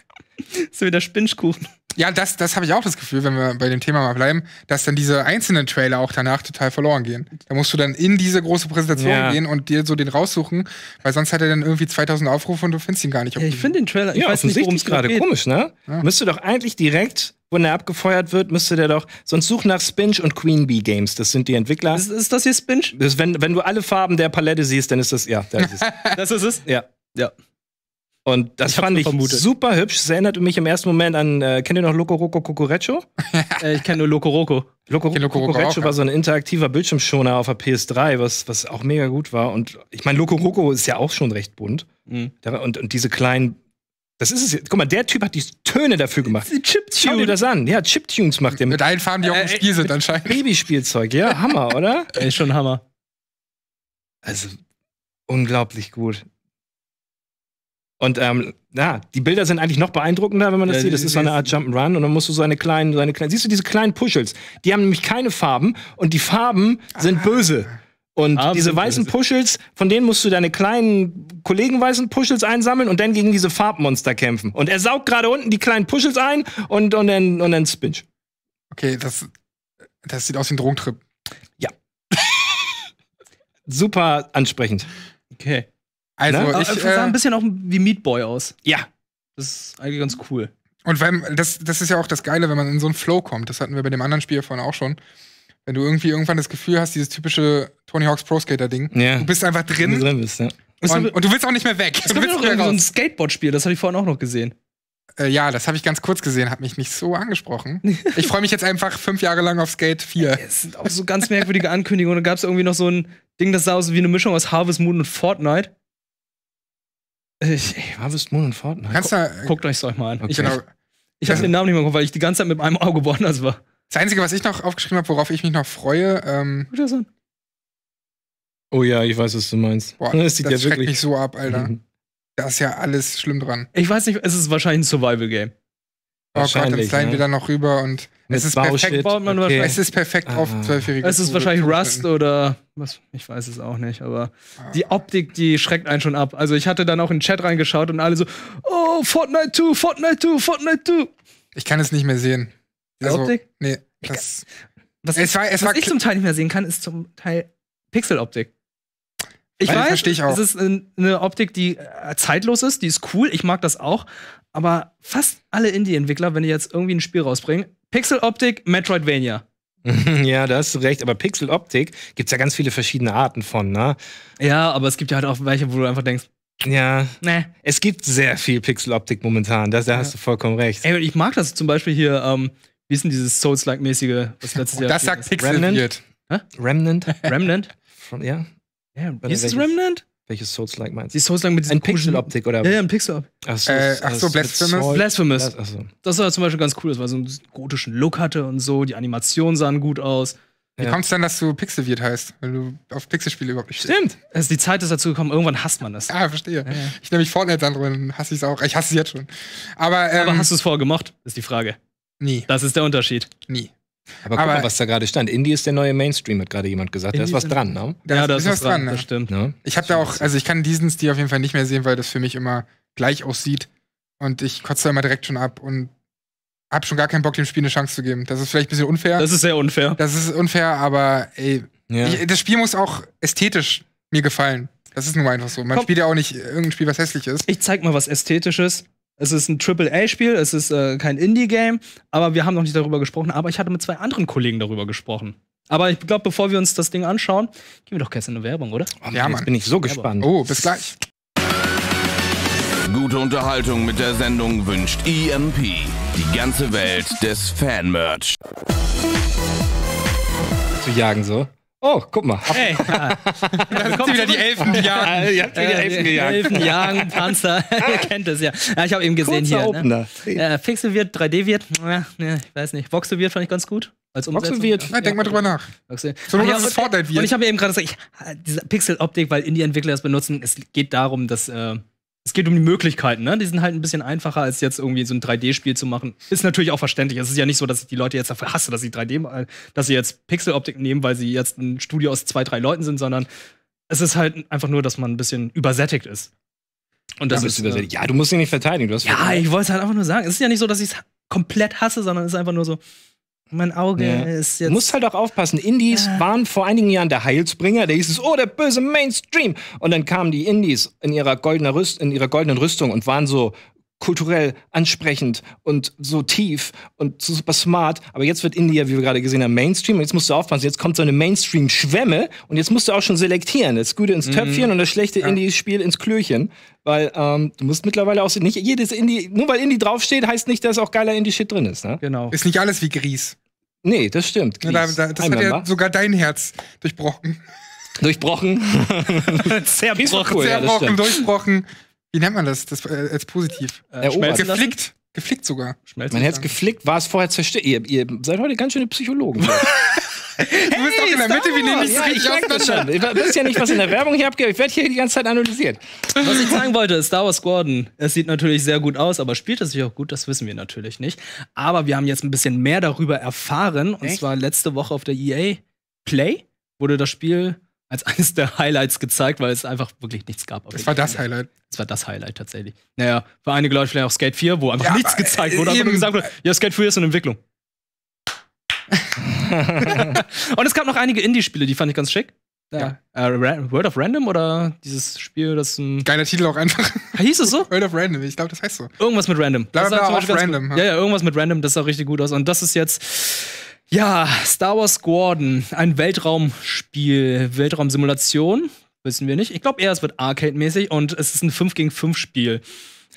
So wie der Spinchkuchen. Ja, das, das habe ich auch das Gefühl, wenn wir bei dem Thema mal bleiben, dass dann diese einzelnen Trailer auch danach total verloren gehen. Da musst du dann in diese große Präsentation ja. gehen und dir so den raussuchen, weil sonst hat er dann irgendwie zweitausend Aufrufe und du findest ihn gar nicht. Ja, ich finde den Trailer, ich ja, weiß nicht, worum es gerade geht. Komisch, ne? Ja. Müsste doch eigentlich direkt, wenn er abgefeuert wird, müsste der doch, sonst such nach Spinch und Queen Bee Games, das sind die Entwickler. Ist, ist das hier Spinch? Das, wenn, wenn du alle Farben der Palette siehst, dann ist das, ja, das ist es. Das ist es? Ja, ja. Und das ich fand ich vermutet. Super hübsch. Das erinnerte mich im ersten Moment an, äh, kennt ihr noch Loco Roco Cocorecho? äh, ich kenne nur Loco Roco. Loco Roco Cocorecho war so ein interaktiver Bildschirmschoner auf der P S drei, was, was auch mega gut war. Und ich meine, Loco Roco ist ja auch schon recht bunt. Mhm. Und, und diese kleinen, das ist es jetzt. Guck mal, der Typ hat die Töne dafür gemacht. Chiptunes. Schau dir das an. Ja, Chiptunes macht der mit. Mit allen Farben, die auch im äh, Spiel sind anscheinend. Babyspielzeug, ja, Hammer, oder? Ey, schon Hammer. Also, unglaublich gut. Und ähm, ja, die Bilder sind eigentlich noch beeindruckender, wenn man das ja, sieht. Das ist so eine Art Jump'n'Run und dann musst du so eine kleine, so eine kleine, siehst du diese kleinen Puschels? Die haben nämlich keine Farben und die Farben sind ah. böse. Und ah, diese weißen böse. Puschels, von denen musst du deine kleinen kollegenweißen Puschels einsammeln und dann gegen diese Farbmonster kämpfen. Und er saugt gerade unten die kleinen Puschels ein und, und dann, und dann Spinch. Okay, das, das sieht aus wie ein Drogentrip. Ja. Super ansprechend. Okay. Also, ne? ich, ich sah äh, ein bisschen auch wie Meat Boy aus. Ja. Das ist eigentlich ganz cool. Und weil, das, das ist ja auch das Geile, wenn man in so einen Flow kommt. Das hatten wir bei dem anderen Spiel vorhin auch schon. Wenn du irgendwie irgendwann das Gefühl hast, dieses typische Tony Hawk's Pro Skater Ding. Ja. Du bist einfach drin. Du drin bist, ja. und, und du willst auch nicht mehr weg. Es gibt noch so ein Skateboard-Spiel, das habe ich vorhin auch noch gesehen. Äh, ja, das habe ich ganz kurz gesehen, hat mich nicht so angesprochen. Ich freue mich jetzt einfach fünf Jahre lang auf Skate vier. Es sind auch so ganz merkwürdige Ankündigungen. Da gab es irgendwie noch so ein Ding, das sah aus wie eine Mischung aus Harvest Moon und Fortnite. Ich, ey, Harvest Moon und Fortnite. Kannst da, Guckt euch das mal an. Okay. Ich, genau. ich habe den Namen nicht mehr geguckt, weil ich die ganze Zeit mit einem Auge woanders war. Das Einzige, was ich noch aufgeschrieben habe, worauf ich mich noch freue. Ähm oh ja, ich weiß, was du meinst. Boah, das sieht das ja schreckt mich so ab, Alter. Mhm. Da ist ja alles schlimm dran. Ich weiß nicht, es ist wahrscheinlich ein Survival-Game. Oh Gott, dann sliden ne? wir da noch rüber und es ist, perfekt, man okay. es ist perfekt ah. auf zwölfjährige. Es ist wahrscheinlich Rust oder was, ich weiß es auch nicht, aber ah. die Optik, die schreckt einen schon ab. Also ich hatte dann auch in den Chat reingeschaut und alle so, oh, Fortnite zwei, Fortnite zwei, Fortnite zwei. Ich kann es nicht mehr sehen. Die also, Optik? Nee. Das, ich, was es war, es was war ich zum Teil nicht mehr sehen kann, ist zum Teil Pixel-Optik. Ich Weil, weiß, verstehe ich auch. Es ist eine Optik, die zeitlos ist, die ist cool, ich mag das auch. Aber fast alle Indie-Entwickler, wenn die jetzt irgendwie ein Spiel rausbringen, Pixel-Optik, Metroidvania. Ja, da hast du recht. Aber Pixel-Optik gibt's ja ganz viele verschiedene Arten von, ne? Ja, aber es gibt ja halt auch welche, wo du einfach denkst, ja, ne. Es gibt sehr viel Pixel-Optik momentan. Das, da ja. hast du vollkommen recht. Ey, ich mag das zum Beispiel hier, ähm, wie ist denn dieses Souls-like-mäßige, was letztes Jahr Das sagt Pixel Remnant. Remnant? Remnant? From, ja. ja ist es Remnant? Welches Souls-like meinst du? Die Souls-like mit diesem Pixel-Optik oder? Ja, ja, ein Pixel-Optik. Ach so, äh, ach so Blasphemous. Blasphemous. Ach so. Das war zum Beispiel ganz cool, das war so einen gotischen Look hatte und so, die Animationen sahen gut aus. Wie ja. kommt es dann, dass du Pixel Viet heißt, wenn du auf Pixelspiele überhaupt nicht Stimmt. Stehst. Also die Zeit ist dazu gekommen, irgendwann hasst man das. Ah, verstehe. Ja, ja. Ich nehme mich Fortnite, Sandro, dann hasse ich es auch. Ich hasse es jetzt schon. Aber, ähm, Aber hast du es vorher gemacht, ist die Frage. Nie. Das ist der Unterschied. Nie. Aber guck Aber mal, was da gerade stand. Indie ist der neue Mainstream, hat gerade jemand gesagt. Indie da ist was dran, ne? Da ja, da ist was dran, dran ne? das stimmt. Ne? Ich habe da auch, also ich kann diesen Stil auf jeden Fall nicht mehr sehen, weil das für mich immer gleich aussieht. Und ich kotze da immer direkt schon ab und hab schon gar keinen Bock, dem Spiel eine Chance zu geben. Das ist vielleicht ein bisschen unfair. Das ist sehr unfair. Das ist unfair, aber ey, ja. ich, das Spiel muss auch ästhetisch mir gefallen. Das ist nun mal einfach so. Man Komm. spielt ja auch nicht irgendein Spiel, was hässlich ist. Ich zeig mal was Ästhetisches. Es ist ein Triple A Spiel, es ist äh, kein Indie-Game, aber wir haben noch nicht darüber gesprochen. Aber ich hatte mit zwei anderen Kollegen darüber gesprochen. Aber ich glaube, bevor wir uns das Ding anschauen, gehen wir doch gestern eine Werbung, oder? Oh, ja, Mann. Jetzt bin ich so gespannt. Oh, bis gleich. Gute Unterhaltung mit der Sendung wünscht E M P, die ganze Welt des Fan-Merch. Zu jagen so. Oh, guck mal. Hey. Ja. Da kommen wieder die Elfen jagen. Ihr habt wieder Elfen gejagt. Elfen jagen, Panzer. Ihr kennt das ja. ja ich habe eben gesehen Kurzer hier. Ne? Ja, Pixel wird, drei D wird. Ja, ich weiß nicht. Voxel wird fand ich ganz gut. Als Umsetzung. Voxel ja, denk mal drüber nach. Voxel. So ah, ja, und, Fortnite wird. Und ich habe eben gerade gesagt, ich, diese Pixel-Optik, weil Indie-Entwickler das benutzen. Es geht darum, dass äh, es geht um die Möglichkeiten, ne? Die sind halt ein bisschen einfacher, als jetzt irgendwie so ein drei D-Spiel zu machen. Ist natürlich auch verständlich. Es ist ja nicht so, dass ich die Leute jetzt dafür hasse, dass sie drei D, dass sie jetzt Pixeloptik nehmen, weil sie jetzt ein Studio aus zwei, drei Leuten sind, sondern es ist halt einfach nur, dass man ein bisschen übersättigt ist. Und das ja, ist, übersättigt. Ja, du musst ihn nicht verteidigen. Du hast ja, verteidigt. Ich wollte es halt einfach nur sagen. Es ist ja nicht so, dass ich es komplett hasse, sondern es ist einfach nur so. Mein Auge ja. ist jetzt... Du musst halt auch aufpassen. Indies ah. waren vor einigen Jahren der Heilsbringer. Da hieß es, oh, der böse Mainstream. Und dann kamen die Indies in ihrer goldenen, Rüst in ihrer goldenen Rüstung und waren so kulturell ansprechend und so tief und super smart. Aber jetzt wird Indie, wie wir gerade gesehen haben, Mainstream. Und jetzt musst du aufpassen. Jetzt kommt so eine Mainstream-Schwemme. Und jetzt musst du auch schon selektieren. Das Gute ins Töpfchen mhm. und das schlechte ja. Indie-Spiel ins Klöchen. Weil ähm, du musst mittlerweile auch... nicht jedes Indie, nur weil Indie draufsteht, heißt nicht, dass auch geiler Indie-Shit drin ist. Ne? Genau. Ist nicht alles wie Grieß. Nee, das stimmt. Ja, da, da, das Einwandbar. Hat ja sogar dein Herz durchbrochen. Durchbrochen? Zerbrochen. Cool, Zerbrochen, ja, durchbrochen. Wie nennt man das, das äh, als positiv? Äh, geflickt. Geflickt sogar. Schmelzen mein Herz geflickt, war es vorher zerstört. Ihr, ihr seid heute ganz schöne Psychologen. Du hey, bist doch in der Mitte, wir nehmen nicht so richtig auseinander. Ich weiß ja nicht, was in der Werbung hier abgeht. Ich werde hier die ganze Zeit analysiert. Was ich sagen wollte, Star Wars Squadron. Es sieht natürlich sehr gut aus, aber spielt es sich auch gut? Das wissen wir natürlich nicht. Aber wir haben jetzt ein bisschen mehr darüber erfahren. Und Echt? zwar letzte Woche auf der E A Play wurde das Spiel als eines der Highlights gezeigt, weil es einfach wirklich nichts gab. Das war das Highlight. Das war das Highlight tatsächlich. Naja, für einige Leute vielleicht auch Skate vier, wo einfach ja, nichts gezeigt wurde. Einfach nur gesagt wurde, ja, Skate vier ist in Entwicklung. Und es gab noch einige Indie-Spiele, die fand ich ganz schick. Ja. Äh, World of Random oder dieses Spiel, das ist ein... Geiler Titel auch einfach. Hieß es so? World of Random, ich glaube, das heißt so. Irgendwas mit Random. Bla, bla, bla, off Random. Ja. ja, ja, irgendwas mit Random, das sah richtig gut aus. Und das ist jetzt, ja, Star Wars Squadron, ein Weltraumspiel, Weltraumsimulation, wissen wir nicht. Ich glaube eher, es wird Arcade-mäßig und es ist ein fünf gegen fünf Spiel.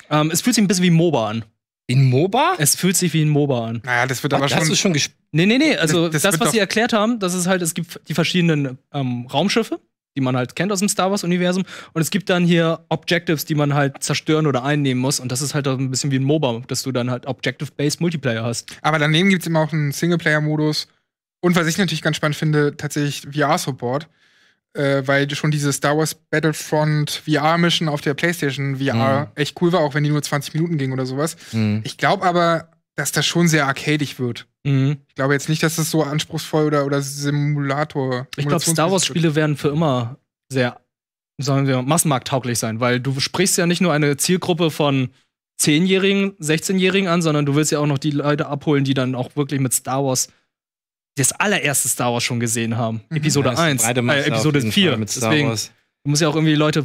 Ähm, es fühlt sich ein bisschen wie MOBA an. In MOBA? Es fühlt sich wie ein MOBA an. Naja, das wird aber, aber schon... Das ist schon gespielt. Nee, nee, nee. Also das, das was sie erklärt haben, das ist halt, es gibt die verschiedenen ähm, Raumschiffe, die man halt kennt aus dem Star Wars-Universum. Und es gibt dann hier Objectives, die man halt zerstören oder einnehmen muss. Und das ist halt ein bisschen wie ein MOBA, dass du dann halt Objective-Based Multiplayer hast. Aber daneben gibt es immer auch einen Singleplayer-Modus. Und was ich natürlich ganz spannend finde, tatsächlich V R-Support. Äh, weil schon diese Star Wars Battlefront V R-Mission auf der PlayStation V R mhm. echt cool war, auch wenn die nur zwanzig Minuten ging oder sowas. Mhm. Ich glaube aber, dass das schon sehr arcadig wird. Mhm. Ich glaube jetzt nicht, dass das so anspruchsvoll oder, oder Simulator. Ich glaube, Star Wars-Spiele werden für immer sehr, sagen wir, massenmarkttauglich sein, weil du sprichst ja nicht nur eine Zielgruppe von zehnjährigen, sechzehnjährigen an, sondern du willst ja auch noch die Leute abholen, die dann auch wirklich mit Star Wars das allererste Star Wars schon gesehen haben. Mhm. Episode eins, äh, Episode vier. Mit Star Deswegen, Wars. Du musst ja auch irgendwie Leute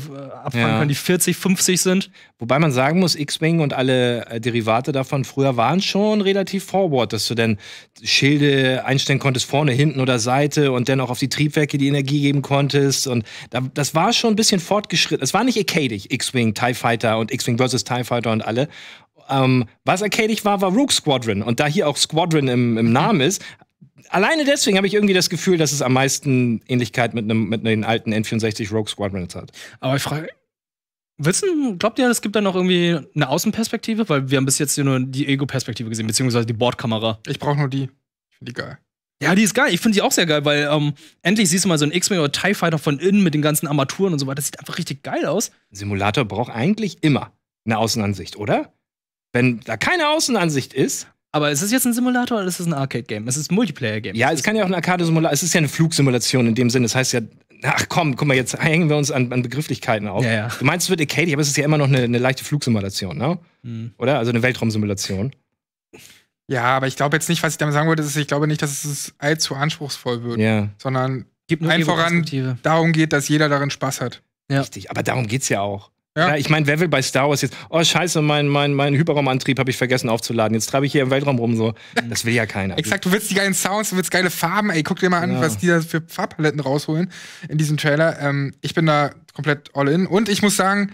abfangen ja. können, die vierzig, fünfzig sind. Wobei man sagen muss, X-Wing und alle Derivate davon früher waren schon relativ forward, dass du dann Schilde einstellen konntest, vorne, hinten oder Seite und dann auch auf die Triebwerke die Energie geben konntest. Und das war schon ein bisschen fortgeschritten. Es war nicht arcadig, X-Wing, TIE Fighter und X-Wing versus TIE Fighter und alle. Ähm, was arcadig war, war Rogue Squadron. Und da hier auch Squadron im, im Namen ist, alleine deswegen habe ich irgendwie das Gefühl, dass es am meisten Ähnlichkeit mit einem mit den alten N vierundsechzig Rogue Squadron hat. Aber ich frage, wissen, glaubt ihr, es gibt da noch irgendwie eine Außenperspektive? Weil wir haben bis jetzt hier nur die Ego-Perspektive gesehen, beziehungsweise die Bordkamera. Ich brauche nur die. Ich finde die geil. Ja, die ist geil. Ich finde sie auch sehr geil, weil ähm, endlich siehst du mal so einen X-Wing oder TIE Fighter von innen mit den ganzen Armaturen und so weiter. Das sieht einfach richtig geil aus. Ein Simulator braucht eigentlich immer eine Außenansicht, oder? Wenn da keine Außenansicht ist. Aber ist es jetzt ein Simulator oder ist es ein Arcade-Game? Es ist ein Multiplayer-Game. Ja, es kann ja auch ein Arcade-Simulator. Es ist ja eine Flugsimulation in dem Sinne. Das heißt ja, ach komm, guck mal, jetzt hängen wir uns an, an Begrifflichkeiten auf. Ja, ja. Du meinst, es wird arcade, aber es ist ja immer noch eine, eine leichte Flugsimulation, ne? Hm. Oder? Also eine Weltraumsimulation. Ja, aber ich glaube jetzt nicht, was ich damit sagen wollte, ist, ich glaube nicht, dass es allzu anspruchsvoll wird. Ja. Sondern allen voran darum geht, dass jeder darin Spaß hat. Ja. Richtig, aber darum geht's ja auch. Ja. Ja, ich meine, wer will bei Star Wars jetzt, oh scheiße, mein, mein, mein Hyperraumantrieb habe ich vergessen aufzuladen, jetzt treibe ich hier im Weltraum rum, so. Das will ja keiner. Exakt, du willst die geilen Sounds, du willst geile Farben, ey, guck dir mal an, ja. was die da für Farbpaletten rausholen in diesem Trailer. Ähm, ich bin da komplett all in und ich muss sagen,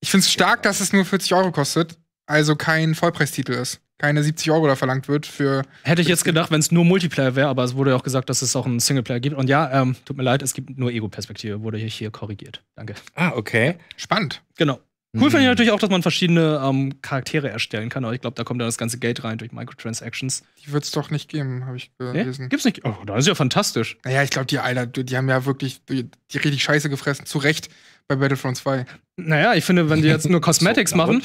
ich finde es stark, dass es nur vierzig Euro kostet, also kein Vollpreistitel ist. Keine siebzig Euro da verlangt wird für. Hätte ich jetzt gedacht, wenn es nur Multiplayer wäre, aber es wurde ja auch gesagt, dass es auch einen Singleplayer gibt. Und ja, ähm, tut mir leid, es gibt nur Ego-Perspektive, wurde hier korrigiert. Danke. Ah, okay. Spannend. Genau. Cool fand ich natürlich auch, dass man verschiedene ähm, Charaktere erstellen kann, aber ich glaube, da kommt dann das ganze Geld rein durch Microtransactions. Die wird es doch nicht geben, habe ich gelesen. Nee? Gibt's nicht? Oh, das ist ja fantastisch. Naja, ich glaube, die Alter, die haben ja wirklich die, die richtig Scheiße gefressen, zu Recht bei Battlefront zwei. Naja, ich finde, wenn die jetzt nur Cosmetics so, machen,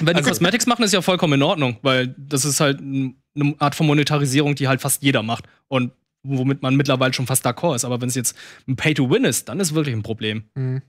wenn die also, Cosmetics machen, ist ja vollkommen in Ordnung, weil das ist halt eine Art von Monetarisierung, die halt fast jeder macht und womit man mittlerweile schon fast d'accord ist. Aber wenn es jetzt ein Pay-to-Win ist, dann ist wirklich ein Problem. Mhm.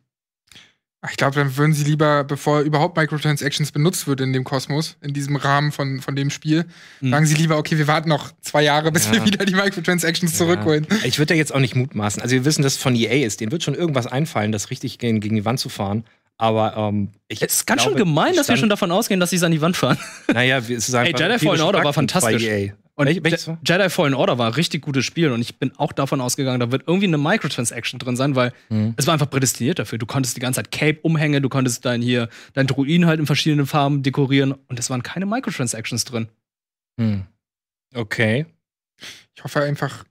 Ich glaube, dann würden sie lieber, bevor überhaupt Microtransactions benutzt wird in dem Kosmos, in diesem Rahmen von, von dem Spiel, mhm. sagen sie lieber, okay, wir warten noch zwei Jahre, bis ja. wir wieder die Microtransactions ja. zurückholen. Ich würde da jetzt auch nicht mutmaßen. Also wir wissen, dass es von E A ist. Denen wird schon irgendwas einfallen, das richtig gegen, gegen die Wand zu fahren. Aber ähm, ich es ist ganz glaube, schön gemein, dass wir schon davon ausgehen, dass sie es an die Wand fahren. Naja, wir sagen, hey, Jedi Fallen Order war fantastisch. E A. Und Welche, Jedi Fallen Order war ein richtig gutes Spiel und ich bin auch davon ausgegangen, da wird irgendwie eine Microtransaction drin sein, weil mhm. es war einfach prädestiniert dafür. Du konntest die ganze Zeit Cape umhängen, du konntest dein hier dein Druiden halt in verschiedenen Farben dekorieren und es waren keine Microtransactions drin. Mhm. Okay. Ich hoffe einfach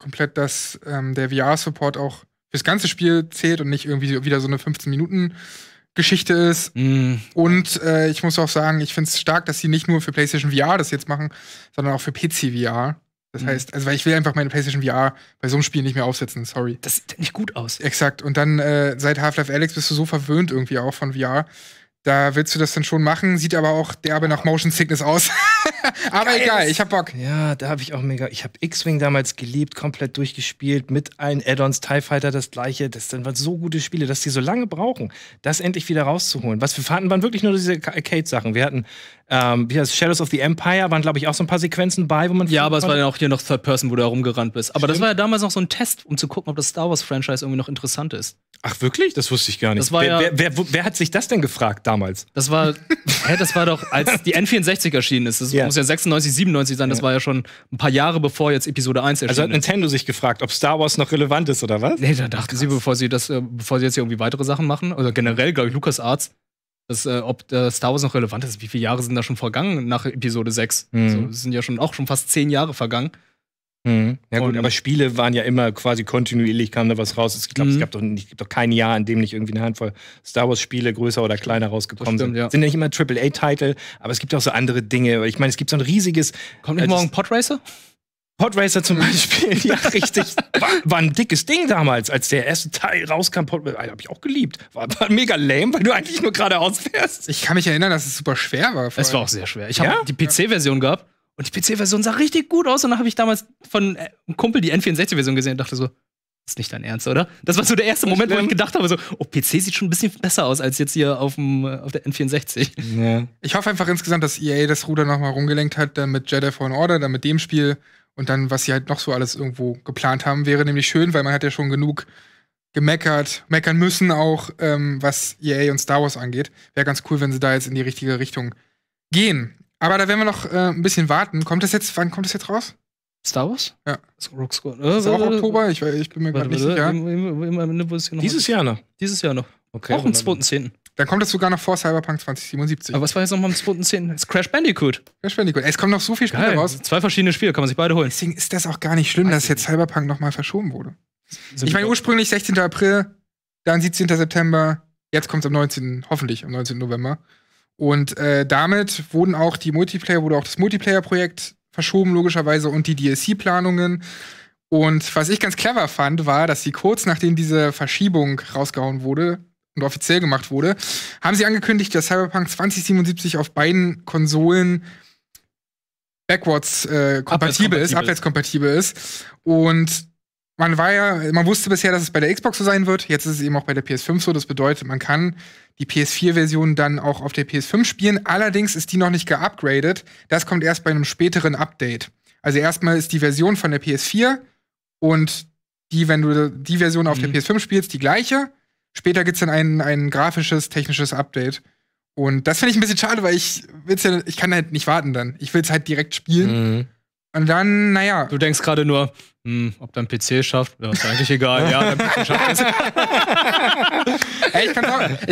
komplett, dass ähm, der V R-Support auch fürs ganze Spiel zählt und nicht irgendwie wieder so eine fünfzehn-Minuten-Geschichte ist. Mm. Und äh, ich muss auch sagen, ich finde es stark, dass sie nicht nur für PlayStation V R das jetzt machen, sondern auch für P C V R. Das mm. heißt, also weil ich will einfach meine PlayStation V R bei so einem Spiel nicht mehr aufsetzen, sorry. Das sieht nicht gut aus. Exakt. Und dann äh, seit Half-Life Alyx bist du so verwöhnt irgendwie auch von V R. Da willst du das dann schon machen, sieht aber auch derbe nach Motion Sickness aus. aber Geil. egal, ich hab Bock. Ja, da hab ich auch mega. Ich hab X-Wing damals geliebt, komplett durchgespielt, mit allen Add-ons, TIE Fighter, das gleiche. Das sind so gute Spiele, dass die so lange brauchen, das endlich wieder rauszuholen. Was wir fanden, waren wirklich nur diese Arcade-Sachen. Wir hatten ähm, wie heißt Shadows of the Empire, waren, glaube ich, auch so ein paar Sequenzen bei, wo man. Ja, aber es war ja auch hier noch Third Person, wo du herumgerannt bist. Aber Stimmt. das war ja damals noch so ein Test, um zu gucken, ob das Star Wars-Franchise irgendwie noch interessant ist. Ach, wirklich? Das wusste ich gar nicht. Das war wer, ja wer, wer, wer hat sich das denn gefragt? Damals. Das war, hä, das war doch, als die N vierundsechzig erschienen ist. Das yeah. muss ja sechsundneunzig, siebenundneunzig sein. Das yeah. war ja schon ein paar Jahre bevor jetzt Episode eins erschienen ist. Also hat Nintendo sich gefragt, ob Star Wars noch relevant ist, oder was? Nee, da dachten Krass. sie, bevor sie das, bevor sie jetzt hier irgendwie weitere Sachen machen, oder generell, glaube ich, LucasArts, dass, äh, ob äh, Star Wars noch relevant ist. Wie viele Jahre sind da schon vergangen nach Episode sechs? Mhm. Also, es sind ja schon auch schon fast zehn Jahre vergangen. Mhm. Ja gut, und, aber Spiele waren ja immer quasi kontinuierlich, kam da was raus. Ich glaube, mhm. es gab doch, nicht, gibt doch kein Jahr, in dem nicht irgendwie eine Handvoll Star Wars-Spiele größer oder kleiner rausgekommen stimmt, sind. Ja. Sind ja nicht immer Triple A Titel, aber es gibt auch so andere Dinge. Ich meine, es gibt so ein riesiges... Kommt nicht äh, morgen Podracer? Podracer zum Beispiel, ja, richtig. War, war ein dickes Ding damals, als der erste Teil rauskam. Podracer, hab ich auch geliebt. War, war mega lame, weil du eigentlich nur geradeaus fährst. Ich kann mich erinnern, dass es super schwer war. Es war auch sehr schwer. Ich habe ja? die P C-Version gehabt. Und die P C-Version sah richtig gut aus. Und dann habe ich damals von einem Kumpel die N vierundsechzig-Version gesehen und dachte so, ist nicht dein Ernst, oder? Das war so der erste Moment, wo ich gedacht habe, so, oh, P C sieht schon ein bisschen besser aus als jetzt hier auf, dem, auf der N vierundsechzig. Ja. Ich hoffe einfach insgesamt, dass E A das Ruder nochmal rumgelenkt hat, dann mit Jedi Fallen Order, dann mit dem Spiel und dann, was sie halt noch so alles irgendwo geplant haben. Wäre nämlich schön, weil man hat ja schon genug gemeckert, meckern müssen auch, ähm, was E A und Star Wars angeht. Wäre ganz cool, wenn sie da jetzt in die richtige Richtung gehen. Aber da werden wir noch äh, ein bisschen warten. Kommt das jetzt, wann kommt das jetzt raus? Star Wars? Ja. Rogue Squadron. Ist das auch Oktober? Ich, ich bin mir gerade nicht sicher. Im, im, im, im, im Dieses Jahr noch. Dieses Jahr noch. Okay, auch am zweiten zehnten Dann kommt das sogar noch vor Cyberpunk zwanzig siebenundsiebzig. Aber was war jetzt nochmal am zweiten zehnten? Das ist Crash Bandicoot. Crash Bandicoot. Ey, es kommen noch so viele Spiele Geil. raus. Zwei verschiedene Spiele, kann man sich beide holen. Deswegen ist das auch gar nicht schlimm, dass jetzt Cyberpunk nochmal verschoben wurde. Sind ich meine ursprünglich sechzehnten April, dann siebzehnten September, jetzt kommt es am neunzehnten hoffentlich am neunzehnten November. Und äh, damit wurden auch die Multiplayer, wurde auch das Multiplayer-Projekt verschoben, logischerweise, und die D L C-Planungen. Und was ich ganz clever fand, war, dass sie kurz nachdem diese Verschiebung rausgehauen wurde und offiziell gemacht wurde, haben sie angekündigt, dass Cyberpunk zwanzig siebenundsiebzig auf beiden Konsolen backwards äh, kompatibel ist, abwärtskompatibel ist. Und man war ja, man wusste bisher, dass es bei der Xbox so sein wird. Jetzt ist es eben auch bei der P S fünf so. Das bedeutet, man kann die P S vier Version dann auch auf der P S fünf spielen. Allerdings ist die noch nicht geupgradet. Das kommt erst bei einem späteren Update. Also erstmal ist die Version von der P S vier und die, wenn du die Version auf mhm. der P S fünf spielst, die gleiche. Später gibt's dann ein, ein grafisches, technisches Update. Und das finde ich ein bisschen schade, weil ich will's ja, ich kann halt nicht warten dann. Ich will's halt direkt spielen. Mhm. Und dann, naja. Du denkst gerade nur, hm, ob dein P C schafft, ja, ist eigentlich egal. Ja, dein P C schafft es. Ey, ich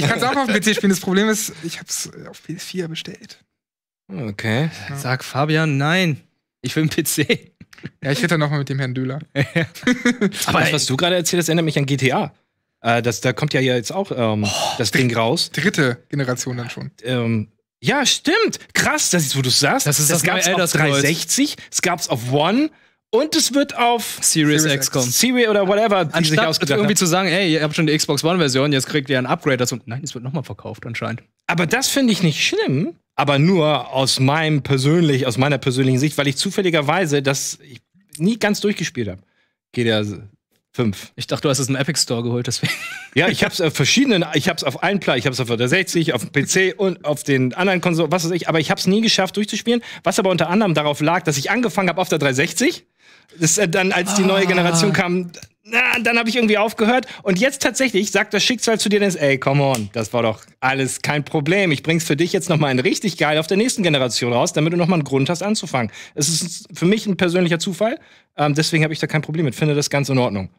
kann's auch, auch auf dem P C spielen. Das Problem ist, ich hab's auf P S vier bestellt. Okay. Ja. Sag Fabian, nein. Ich will einen P C. Ja, ich rede dann nochmal mit dem Herrn Döhler. Aber das, was du gerade erzählst, erinnert mich an G T A. Äh, das, da kommt ja jetzt auch ähm, oh, das Ding raus. Dritte Generation dann schon. Ähm, ja, stimmt. Krass, das ist, wo du es sagst. Das, das, das gab es auf dreihundertsechzig, es gab es auf One. Und es wird auf Series, Series X kommen. Series oder whatever, die anstatt sich ausgedacht irgendwie haben. Zu sagen, ey, ihr habt schon die Xbox One-Version, jetzt kriegt ihr ein Upgrade dazu. Nein, es wird nochmal verkauft anscheinend. Aber das finde ich nicht schlimm, aber nur aus meinem persönlich, aus meiner persönlichen Sicht, weil ich zufälligerweise das ich nie ganz durchgespielt habe. G T A fünf. Ich dachte, du hast es im Epic Store geholt, deswegen. Ja, ich hab's auf verschiedenen, ich hab's auf allen Player, ich hab's auf der sechzig, auf dem P C und auf den anderen Konsolen, was weiß ich, aber ich hab's nie geschafft durchzuspielen, was aber unter anderem darauf lag, dass ich angefangen habe auf der dreihundertsechzig. Das, äh, dann, als die neue Generation ah. kam, na, dann habe ich irgendwie aufgehört. Und jetzt tatsächlich sagt das Schicksal zu dir, Dennis, ey, come on, das war doch alles kein Problem. Ich bring's für dich jetzt noch mal ein richtig geil auf der nächsten Generation raus, damit du noch mal einen Grund hast, anzufangen. Es ist für mich ein persönlicher Zufall. Ähm, deswegen habe ich da kein Problem mit. Finde das ganz in Ordnung.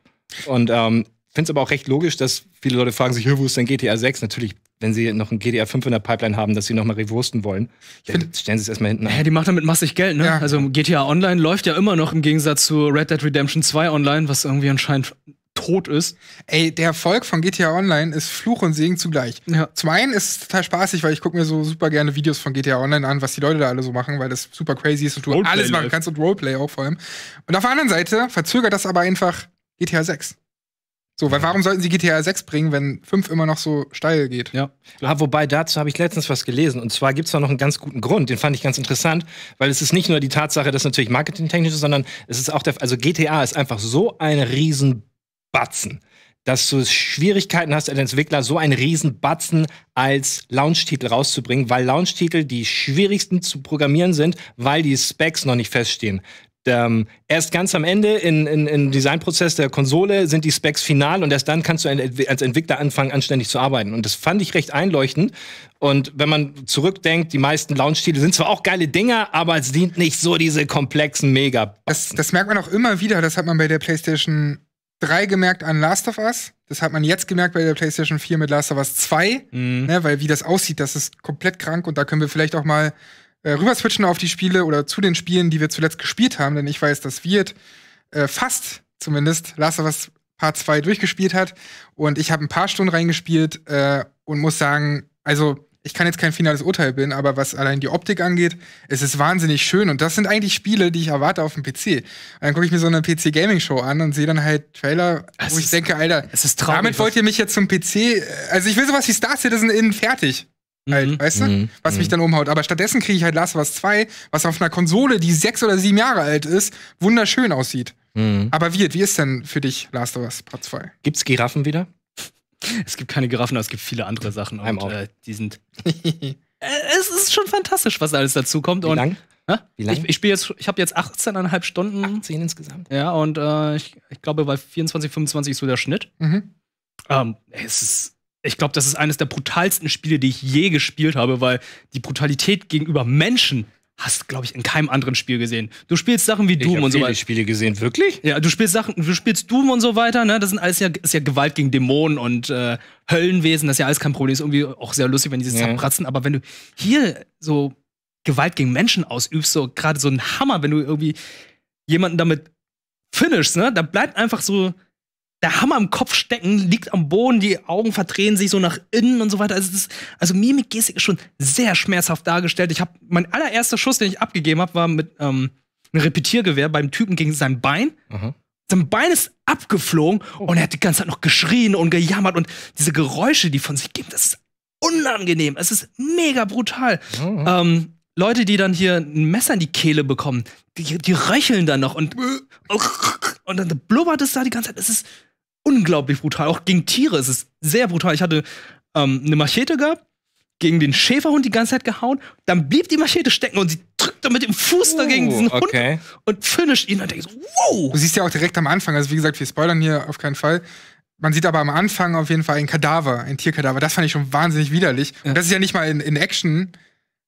Und ähm, finde es aber auch recht logisch, dass viele Leute fragen sich, wo ist denn G T A sechs? Natürlich, wenn sie noch ein G T A fünf in der Pipeline haben, dass sie noch mal rewursten wollen, dann stellen sie es erstmal hinten an. Ja, die macht damit massig Geld, ne? Ja. Also G T A Online läuft ja immer noch im Gegensatz zu Red Dead Redemption zwei Online, was irgendwie anscheinend tot ist. Ey, der Erfolg von G T A Online ist Fluch und Segen zugleich. Ja. Zum einen ist es total spaßig, weil ich gucke mir so super gerne Videos von G T A Online an, was die Leute da alle so machen, weil das super crazy ist und du Roleplay alles machen kannst und Roleplay auch vor allem. Und auf der anderen Seite verzögert das aber einfach G T A sechs. So, weil warum sollten sie G T A sechs bringen, wenn fünf immer noch so steil geht? Ja, ja, wobei dazu habe ich letztens was gelesen. Und zwar gibt es da noch einen ganz guten Grund, den fand ich ganz interessant, weil es ist nicht nur die Tatsache, dass es natürlich marketingtechnisch ist, sondern es ist auch der, also G T A ist einfach so ein Riesenbatzen, dass du Schwierigkeiten hast, als Entwickler so einen Riesenbatzen als Launch-Titel rauszubringen, weil Launch-Titel die schwierigsten zu programmieren sind, weil die Specs noch nicht feststehen. Ähm, erst ganz am Ende in, in, im Designprozess der Konsole sind die Specs final und erst dann kannst du als Entwickler anfangen, anständig zu arbeiten. Und das fand ich recht einleuchtend. Und wenn man zurückdenkt, die meisten Launch-Titel sind zwar auch geile Dinger, aber es dient nicht so diese komplexen Mega. Das, das merkt man auch immer wieder. Das hat man bei der PlayStation drei gemerkt an Last of Us. Das hat man jetzt gemerkt bei der PlayStation vier mit Last of Us zwei. Mhm. Ne, weil wie das aussieht, das ist komplett krank. Und da können wir vielleicht auch mal rüber switchen auf die Spiele oder zu den Spielen, die wir zuletzt gespielt haben, denn ich weiß, dass Viet äh, fast zumindest Last of Us Part zwei durchgespielt hat und ich habe ein paar Stunden reingespielt äh, und muss sagen, also ich kann jetzt kein finales Urteil bilden, aber was allein die Optik angeht, es ist wahnsinnig schön und das sind eigentlich Spiele, die ich erwarte auf dem P C. Und dann gucke ich mir so eine P C-Gaming-Show an und sehe dann halt Trailer, es wo ich ist, denke, Alter, es ist traurig, damit wollt ihr mich jetzt zum P C, also ich will sowas wie Star Citizen innen fertig. Halt, mhm. Weißt du? Mhm. Was mich dann umhaut. Aber stattdessen kriege ich halt Last of Us zwei, was auf einer Konsole, die sechs oder sieben Jahre alt ist, wunderschön aussieht. Mhm. Aber Viet, wie ist denn für dich Last of Us Part zwei? Gibt's Giraffen wieder? Es gibt keine Giraffen, aber es gibt viele andere Sachen. Und, auch. Äh, die sind. Es ist schon fantastisch, was alles dazu kommt. Wie und, lang? Hä? Wie lang? Ich, ich spiele jetzt, ich habe jetzt achtzehn Komma fünf Stunden. achtzehn insgesamt. Ja, und äh, ich, ich glaube, bei vierundzwanzig, fünfundzwanzig ist so der Schnitt. Mhm. Ähm, es ist. Ich glaube, das ist eines der brutalsten Spiele, die ich je gespielt habe, weil die Brutalität gegenüber Menschen hast, glaube ich, in keinem anderen Spiel gesehen. Du spielst Sachen wie Doom und so weiter. Ich habe viele Spiele gesehen, wirklich? Ja, du spielst Sachen, du spielst Doom und so weiter, ne? Das sind alles ja, ist ja Gewalt gegen Dämonen und äh, Höllenwesen, das ist ja alles kein Problem. Ist irgendwie auch sehr lustig, wenn die sich ja. zerpratzen, aber wenn du hier so Gewalt gegen Menschen ausübst, so gerade so ein Hammer, wenn du irgendwie jemanden damit finishst, ne? Da bleibt einfach so der Hammer im Kopf stecken, liegt am Boden, die Augen verdrehen sich so nach innen und so weiter. Also, das, also Mimik, Gestik ist schon sehr schmerzhaft dargestellt. Ich habe mein allererster Schuss, den ich abgegeben habe, war mit ähm, einem Repetiergewehr beim Typen gegen sein Bein. Aha. Sein Bein ist abgeflogen oh. und er hat die ganze Zeit noch geschrien und gejammert und diese Geräusche, die von sich geben, das ist unangenehm. Es ist mega brutal. Oh. Ähm, Leute, die dann hier ein Messer in die Kehle bekommen, die, die röcheln dann noch und, und dann blubbert es da die ganze Zeit. Es ist unglaublich brutal. Auch gegen Tiere ist es sehr brutal. Ich hatte ähm, eine Machete gehabt, gegen den Schäferhund die ganze Zeit gehauen. Dann blieb die Machete stecken und sie drückt dann mit dem Fuß uh, dagegen diesen okay. Hund und finisht ihn. Und dann denkst du, wow! Du siehst ja auch direkt am Anfang, also wie gesagt, wir spoilern hier auf keinen Fall. Man sieht aber am Anfang auf jeden Fall ein Kadaver, ein Tierkadaver. Das fand ich schon wahnsinnig widerlich. Ja. Und das ist ja nicht mal in, in Action,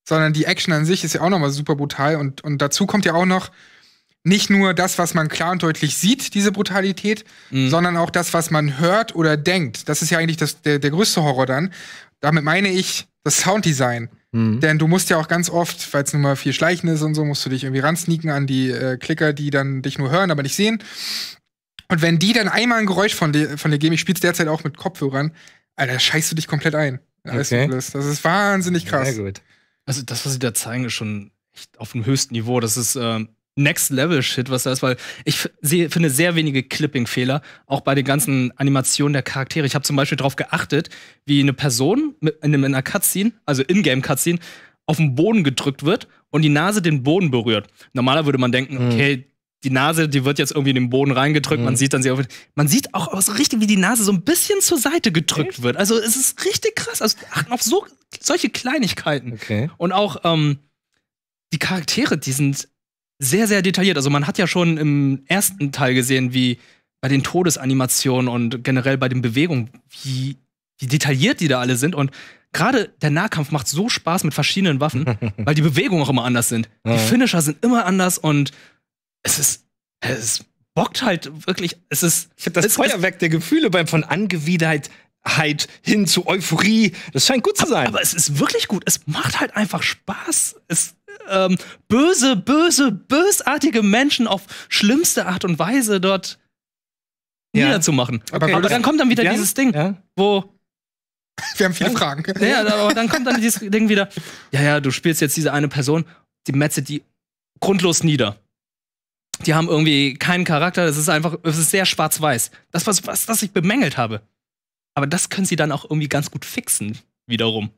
sondern die Action an sich ist ja auch nochmal super brutal. Und, und dazu kommt ja auch noch nicht nur das, was man klar und deutlich sieht, diese Brutalität, mhm. sondern auch das, was man hört oder denkt. Das ist ja eigentlich das, der, der größte Horror dann. Damit meine ich das Sounddesign. Mhm. Denn du musst ja auch ganz oft, weil es nun mal viel Schleichen ist und so, musst du dich irgendwie ransneaken an die äh, Klicker, die dann dich nur hören, aber nicht sehen. Und wenn die dann einmal ein Geräusch von dir, von dir geben, ich spiele es derzeit auch mit Kopfhörern, Alter, scheißt du dich komplett ein. Alles okay. Das ist wahnsinnig krass. Sehr gut. Also das, was sie da zeigen, ist schon echt auf dem höchsten Niveau. Das ist ähm, Next-Level-Shit, was da ist, weil ich sehe, finde sehr wenige Clipping-Fehler, auch bei den ganzen Animationen der Charaktere. Ich habe zum Beispiel darauf geachtet, wie eine Person mit, in einer Cutscene, also Ingame-Cutscene, auf den Boden gedrückt wird und die Nase den Boden berührt. Normaler würde man denken, mhm. okay, die Nase, die wird jetzt irgendwie in den Boden reingedrückt, mhm. man sieht dann sie auf, man sieht auch so richtig, wie die Nase so ein bisschen zur Seite gedrückt okay. wird. Also es ist richtig krass. Also achten auf so, solche Kleinigkeiten. Okay. Und auch ähm, die Charaktere, die sind sehr, sehr detailliert. Also man hat ja schon im ersten Teil gesehen, wie bei den Todesanimationen und generell bei den Bewegungen, wie, wie detailliert die da alle sind. Und gerade der Nahkampf macht so Spaß mit verschiedenen Waffen, weil die Bewegungen auch immer anders sind. Die Finisher sind immer anders und es ist, es bockt halt wirklich, es ist... Ich hab das es, Feuerwerk der Gefühle beim von Angewiderheit hin zu Euphorie. Das scheint gut zu sein. Aber, aber es ist wirklich gut. Es macht halt einfach Spaß. Es ähm, böse, böse, bösartige Menschen auf schlimmste Art und Weise dort ja. niederzumachen. Aber, okay. aber dann kommt dann wieder ja? dieses Ding, ja? wo... Wir haben viele ja, Fragen. Ja, aber dann kommt dann dieses Ding wieder, ja, ja, du spielst jetzt diese eine Person, die metzelt die grundlos nieder. Die haben irgendwie keinen Charakter, das ist einfach, es ist sehr schwarz-weiß. Das, was, was das ich bemängelt habe. Aber das können sie dann auch irgendwie ganz gut fixen, wiederum.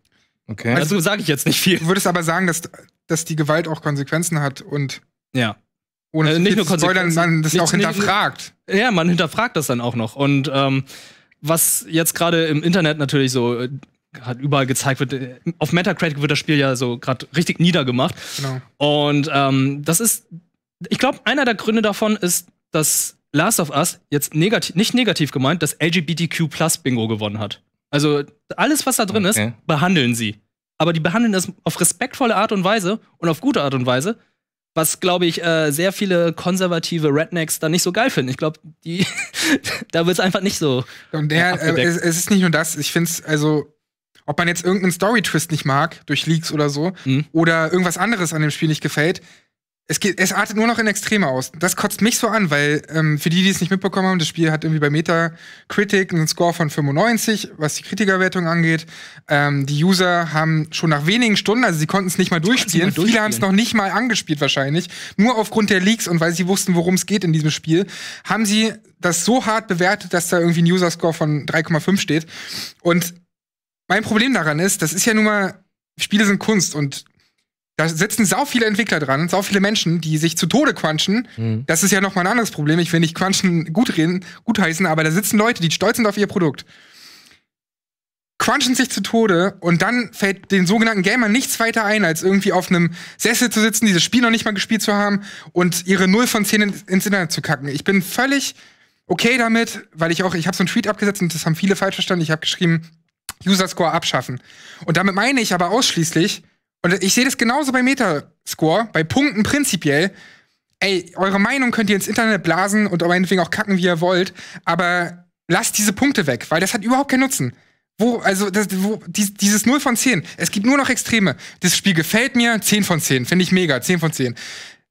Okay. Also sage ich jetzt nicht viel. Du würdest aber sagen, dass, dass die Gewalt auch Konsequenzen hat und ja. ohne äh, nicht nur Konsequenzen, man das nicht, auch hinterfragt. Nicht, ja, man hinterfragt das dann auch noch. Und ähm, was jetzt gerade im Internet natürlich so äh, überall gezeigt wird, äh, auf Metacritic wird das Spiel ja so gerade richtig niedergemacht. Genau. Und ähm, das ist ich glaube, einer der Gründe davon ist, dass Last of Us jetzt negativ, nicht negativ gemeint, das L G B T Q Plus Bingo gewonnen hat. Also alles, was da drin okay. ist, behandeln sie. Aber die behandeln das auf respektvolle Art und Weise und auf gute Art und Weise, was, glaube ich, äh, sehr viele konservative Rednecks da nicht so geil finden. Ich glaube, die da wird es einfach nicht so und der, äh, es, es ist nicht nur das. Ich finde es, also ob man jetzt irgendeinen Story-Twist nicht mag, durch Leaks oder so, mhm. oder irgendwas anderes an dem Spiel nicht gefällt, Es, geht, es artet nur noch in Extreme aus. Das kotzt mich so an, weil ähm, für die, die es nicht mitbekommen haben, das Spiel hat irgendwie bei Metacritic einen Score von fünfundneunzig, was die Kritikerwertung angeht. Ähm, die User haben schon nach wenigen Stunden, also sie konnten es nicht mal durchspielen, durchspielen. viele haben es noch nicht mal angespielt wahrscheinlich, nur aufgrund der Leaks und weil sie wussten, worum es geht in diesem Spiel, haben sie das so hart bewertet, dass da irgendwie ein User-Score von drei Komma fünf steht. Und mein Problem daran ist, das ist ja nun mal, Spiele sind Kunst und da sitzen sau viele Entwickler dran, sau viele Menschen, die sich zu Tode quatschen. Mhm. Das ist ja noch mal ein anderes Problem. Ich will nicht quatschen gut reden, gut heißen, aber da sitzen Leute, die stolz sind auf ihr Produkt. Quatschen sich zu Tode und dann fällt den sogenannten Gamern nichts weiter ein, als irgendwie auf einem Sessel zu sitzen, dieses Spiel noch nicht mal gespielt zu haben und ihre null von zehn ins Internet zu kacken. Ich bin völlig okay damit, weil ich auch, ich habe so einen Tweet abgesetzt und das haben viele falsch verstanden. Ich habe geschrieben, User-Score abschaffen. Und damit meine ich aber ausschließlich, und ich sehe das genauso bei Metascore, bei Punkten prinzipiell. Ey, eure Meinung könnt ihr ins Internet blasen und meinetwegen auch kacken, wie ihr wollt. Aber lasst diese Punkte weg, weil das hat überhaupt keinen Nutzen. Wo, also, das, wo, dies, dieses null von zehn, es gibt nur noch Extreme. Das Spiel gefällt mir, zehn von zehn, finde ich mega, zehn von zehn.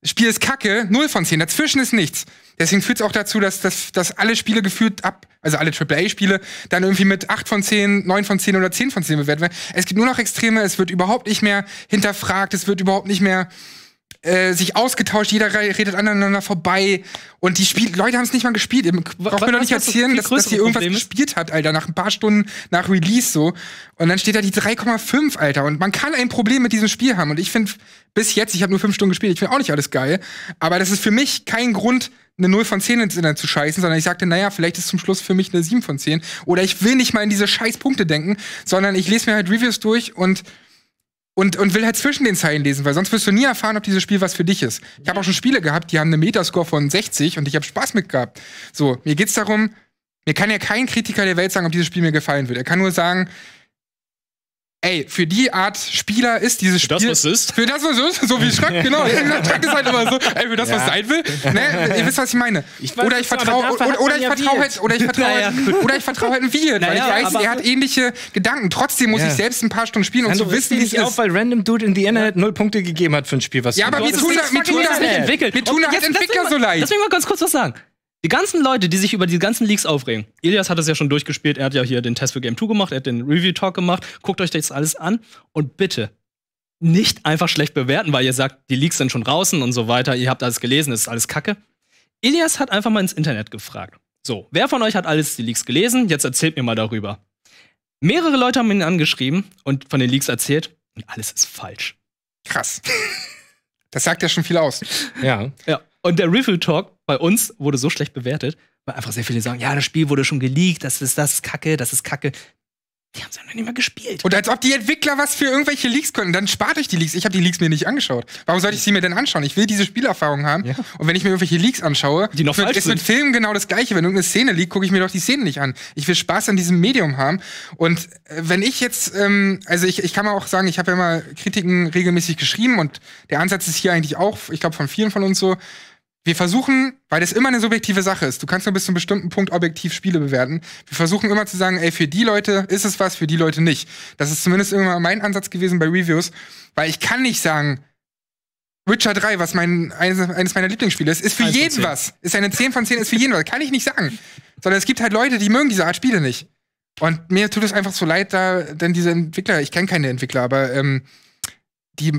Das Spiel ist kacke, null von zehn, dazwischen ist nichts. Deswegen führt es auch dazu, dass, dass, dass alle Spiele gefühlt ab, also alle Triple A Spiele, dann irgendwie mit acht von zehn, neun von zehn oder zehn von zehn bewertet werden. Es gibt nur noch Extreme, es wird überhaupt nicht mehr hinterfragt, es wird überhaupt nicht mehr äh, sich ausgetauscht, jeder redet aneinander vorbei. Und die Spiel Leute haben es nicht mal gespielt. Braucht mir doch nicht erzählen, das dass, dass ihr irgendwas gespielt habt, Alter, nach ein paar Stunden nach Release so. Und dann steht da die drei Komma fünf, Alter. Und man kann ein Problem mit diesem Spiel haben. Und ich finde, bis jetzt, ich habe nur fünf Stunden gespielt, ich finde auch nicht alles geil. Aber das ist für mich kein Grund, eine null von zehn ins Internet zu scheißen, sondern ich sagte, naja, vielleicht ist zum Schluss für mich eine sieben von zehn. Oder ich will nicht mal in diese scheiß Punkte denken, sondern ich lese mir halt Reviews durch und, und, und will halt zwischen den Zeilen lesen, weil sonst wirst du nie erfahren, ob dieses Spiel was für dich ist. Ich habe auch schon Spiele gehabt, die haben eine Metascore von sechzig und ich habe Spaß mit gehabt. So, mir geht's darum, mir kann ja kein Kritiker der Welt sagen, ob dieses Spiel mir gefallen wird. Er kann nur sagen, ey, für die Art Spieler ist dieses Spiel. Für das, was ist? Für das, was ist. So wie Schreck, genau. Schreck ist halt immer so. Ey, für das, ja. was sein will. Ne, ihr wisst, was ich meine. Ich weiß, oder ich vertraue oder, oder ich vertraue halt, oder ich vertraue naja. halt, oder ich vertraue halt ein Viet, naja, weil ich weiß, er hat ähnliche Gedanken. Trotzdem muss ja. ich selbst ein paar Stunden spielen, um Sandro, zu wissen, wie es ist. Auf, weil Random Dude in the Internet null Punkte gegeben hat für ein Spiel, was. Ja, aber wir tun das nicht entwickelt. Wir tun das Entwickler so leicht. Lass mich mal ganz kurz was sagen. Die ganzen Leute, die sich über die ganzen Leaks aufregen. Ilias hat es ja schon durchgespielt. Er hat ja hier den Test für Game zwei gemacht. Er hat den Review-Talk gemacht. Guckt euch das alles an. Und bitte nicht einfach schlecht bewerten, weil ihr sagt, die Leaks sind schon draußen und so weiter. Ihr habt alles gelesen, es ist alles Kacke. Ilias hat einfach mal ins Internet gefragt. So, wer von euch hat alles die Leaks gelesen? Jetzt erzählt mir mal darüber. Mehrere Leute haben ihn angeschrieben und von den Leaks erzählt. Und alles ist falsch. Krass. Das sagt ja schon viel aus. Ja. Ja. Und der Review-Talk bei uns wurde so schlecht bewertet, weil einfach sehr viele sagen, ja, das Spiel wurde schon geleakt, das ist das Kacke, das ist Kacke. Die haben es ja noch nicht mal gespielt. Und als ob die Entwickler was für irgendwelche Leaks können. Dann spart euch die Leaks. Ich habe die Leaks mir nicht angeschaut. Warum sollte ich sie mir denn anschauen? Ich will diese Spielerfahrung haben. Ja. Und wenn ich mir irgendwelche Leaks anschaue, die noch falsch ist sind. Mit Filmen genau das Gleiche. Wenn irgendeine Szene liegt, gucke ich mir doch die Szene nicht an. Ich will Spaß an diesem Medium haben. Und wenn ich jetzt, ähm, also ich, ich kann mal auch sagen, ich habe ja mal Kritiken regelmäßig geschrieben. Und der Ansatz ist hier eigentlich auch, ich glaube, von vielen von uns so, wir versuchen, weil das immer eine subjektive Sache ist, du kannst nur bis zu einem bestimmten Punkt objektiv Spiele bewerten, wir versuchen immer zu sagen, ey, für die Leute ist es was, für die Leute nicht. Das ist zumindest immer mein Ansatz gewesen bei Reviews, weil ich kann nicht sagen, Witcher drei, was mein, eines meiner Lieblingsspiele ist, ist für jeden was. Ist eine zehn von zehn, ist für jeden was. Kann ich nicht sagen. Sondern es gibt halt Leute, die mögen diese Art Spiele nicht. Und mir tut es einfach so leid, da denn diese Entwickler, ich kenne keine Entwickler, aber ähm, die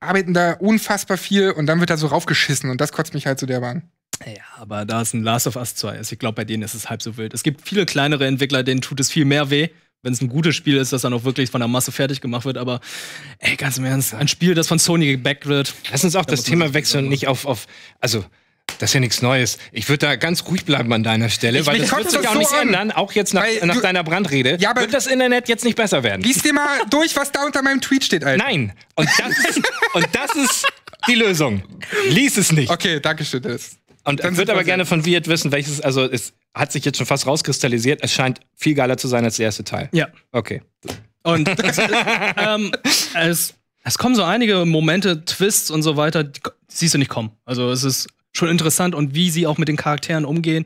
arbeiten da unfassbar viel und dann wird da so raufgeschissen und das kotzt mich halt so derbe an. Ja, aber da ist ein Last of Us zwei. Also ich glaube, bei denen ist es halb so wild. Es gibt viele kleinere Entwickler, denen tut es viel mehr weh, wenn es ein gutes Spiel ist, das dann auch wirklich von der Masse fertig gemacht wird. Aber ey, ganz im Ernst, ein Spiel, das von Sony gebackt wird. Lass uns auch da das Thema wechseln und nicht auf, auf also das ist ja nichts Neues. Ich würde da ganz ruhig bleiben an deiner Stelle, ich weil das wird sich das auch so nicht an. ändern, auch jetzt nach, weil, nach deiner Brandrede. Ja, wird das Internet jetzt nicht besser werden? Lies dir mal durch, was da unter meinem Tweet steht, Alter. Nein. Und das, und das ist die Lösung. Lies es nicht. Okay, danke schön, Dennis. Und ich würde aber gerne von Viet wissen, welches, also es hat sich jetzt schon fast rauskristallisiert, es scheint viel geiler zu sein als der erste Teil. Ja. Okay. Und es, ähm, es, es kommen so einige Momente, Twists und so weiter, die siehst du nicht kommen. Also es ist schon interessant und wie sie auch mit den Charakteren umgehen.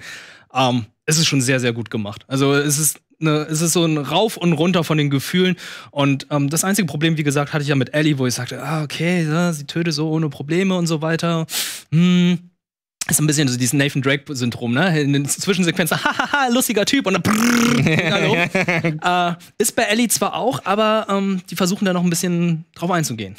Ähm, es ist schon sehr, sehr gut gemacht. Also es ist, eine, es ist so ein Rauf und Runter von den Gefühlen. Und ähm, das einzige Problem, wie gesagt, hatte ich ja mit Ellie, wo ich sagte, ah, okay, ja, sie tötet so ohne Probleme und so weiter. Hm. Ist ein bisschen so dieses Nathan Drake-Syndrom, ne? In den Zwischensequenzen, hahaha, lustiger Typ und dann brrrr, hallo. Äh, ist bei Ellie zwar auch, aber ähm, die versuchen da noch ein bisschen drauf einzugehen.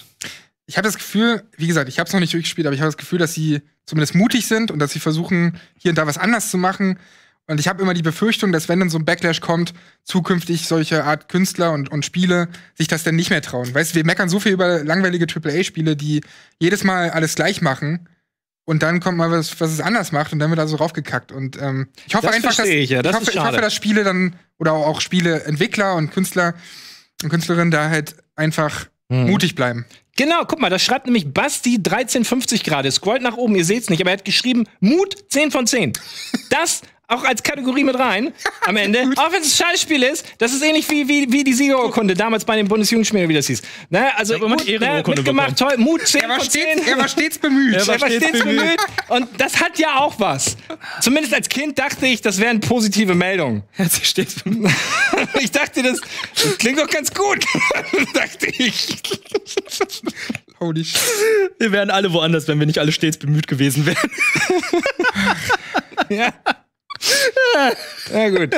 Ich habe das Gefühl, wie gesagt, ich habe es noch nicht durchgespielt, aber ich habe das Gefühl, dass sie zumindest mutig sind und dass sie versuchen, hier und da was anders zu machen. Und ich habe immer die Befürchtung, dass wenn dann so ein Backlash kommt, zukünftig solche Art Künstler und, und Spiele sich das dann nicht mehr trauen. Weißt du, wir meckern so viel über langweilige Triple A Spiele, die jedes Mal alles gleich machen. Und dann kommt mal was, was es anders macht und dann wird da so raufgekackt. Und ähm, ich hoffe das einfach, dass ich, ja. das ich, hoffe, ich hoffe, dass Spiele dann, oder auch Spieleentwickler und Künstler und Künstlerinnen da halt einfach hm. mutig bleiben. Genau, guck mal, das schreibt nämlich Basti dreizehn fünfzig gerade. Scrollt nach oben, ihr seht's nicht, aber er hat geschrieben, Mut zehn von zehn. Das auch als Kategorie mit rein am Ende. Auch wenn es ein Scheißspiel ist, das ist ähnlich wie, wie, wie die Siegerurkunde damals bei den Bundesjugendspielen, wie das hieß. Na, also ja, gut, na, mitgemacht, toll, Mut zehn von zehn. Er war stets bemüht. Er war stets, er war stets bemüht. bemüht. Und das hat ja auch was. Zumindest als Kind dachte ich, das wären positive Meldungen. Er hat sich stets bemüht. Ich dachte, das, das klingt doch ganz gut. Dachte ich. Holy shit. Wir wären alle woanders, wenn wir nicht alle stets bemüht gewesen wären. Ja. Ja, gut.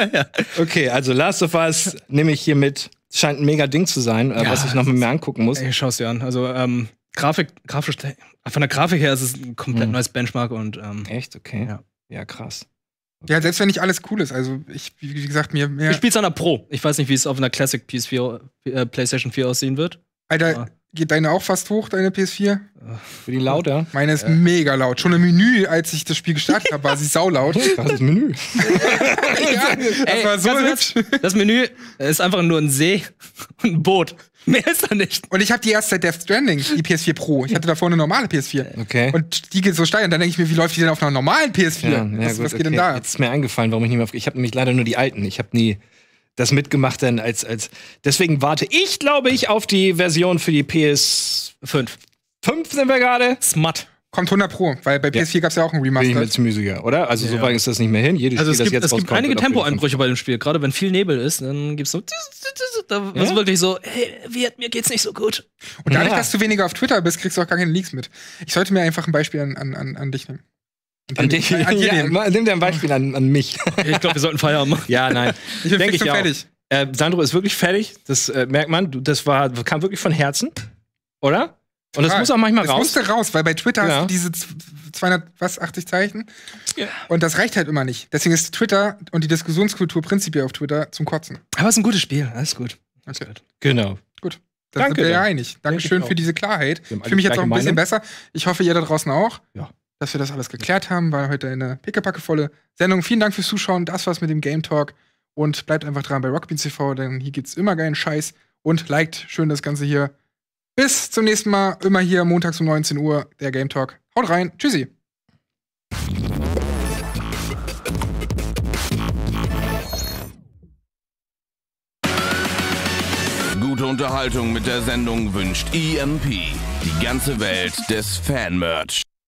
Okay, also Last of Us nehme ich hier mit. Scheint ein mega Ding zu sein, ja, was ich noch mit mir angucken muss. Ey, schau es dir an. Also, ähm, Grafik, grafisch, von der Grafik her ist es ein komplett mhm. neues Benchmark und. Ähm, Echt? Okay. Ja, ja krass. Okay. Ja, selbst wenn nicht alles cool ist. Also, ich, wie gesagt, mir. mir ich spiel's an der Pro. Ich weiß nicht, wie es auf einer Classic P S vier, äh, PlayStation vier aussehen wird. Alter. Aber geht deine auch fast hoch, deine P S vier? Für die lauter? Meine ist ja. mega laut. Schon im Menü, als ich das Spiel gestartet habe, war sie saulaut. Das Menü. Ja, das Ey, war so hübsch. Das, das Menü ist einfach nur ein See und ein Boot. Mehr ist da nicht. Und ich habe die erst seit Death Stranding, die P S vier Pro. Ich hatte davor eine normale P S vier. Okay. Und die geht so steil. Und dann denke ich mir, wie läuft die denn auf einer normalen P S vier? Ja, ja, was gut, was geht okay. denn da? Jetzt ist mir eingefallen, warum ich nicht mehr auf. Ich habe nämlich leider nur die alten. Ich habe nie das mitgemacht denn als, als. Deswegen warte ich, glaube ich, auf die Version für die P S fünf. fünf sind wir gerade. Smart. Kommt hundert Pro, weil bei P S vier ja. gab es ja auch einen Remaster. Bin ich mir ziemlich sicher, oder? Also ja, so weit ist das nicht mehr hin. Jedes also Spiel, es gibt, das jetzt es gibt einige Tempoeinbrüche bei dem Spiel. Gerade wenn viel Nebel ist, dann gibt's so. Da ja? ist wirklich so, hey, Viet, mir geht's nicht so gut. Und dadurch, ja. dass du weniger auf Twitter bist, kriegst du auch gar keine Leaks mit. Ich sollte mir einfach ein Beispiel an, an, an dich nehmen. An dich. An ja, nimm dir ein Beispiel an, an mich. Ich glaube, wir sollten Feierabend machen. Ja, nein. Ich bin Denk ich schon auch. fertig. Äh, Sandro ist wirklich fertig. Das äh, merkt man. Das war, kam wirklich von Herzen. Oder? Und das ah, muss auch manchmal das raus. Das musste raus, weil bei Twitter ja. hast du diese zweihundertachtzig Zeichen. Ja. Und das reicht halt immer nicht. Deswegen ist Twitter und die Diskussionskultur prinzipiell auf Twitter zum Kotzen. Aber es ist ein gutes Spiel. Alles gut. Alles okay. gut. Genau. Gut. Das Danke. Sind wir ja einig. Dankeschön für diese Klarheit. Ich fühle mich jetzt auch ein bisschen Meinung. besser. Ich hoffe, ihr da draußen auch. Ja. Dass wir das alles geklärt haben, war heute eine pickepackevolle Sendung. Vielen Dank fürs Zuschauen. Das war's mit dem Game Talk. Und bleibt einfach dran bei Rockbeans T V, denn hier gibt's immer geilen Scheiß. Und liked schön das Ganze hier. Bis zum nächsten Mal. Immer hier montags um neunzehn Uhr der Game Talk. Haut rein. Tschüssi. Gute Unterhaltung mit der Sendung wünscht E M P. Die ganze Welt des Fanmerch.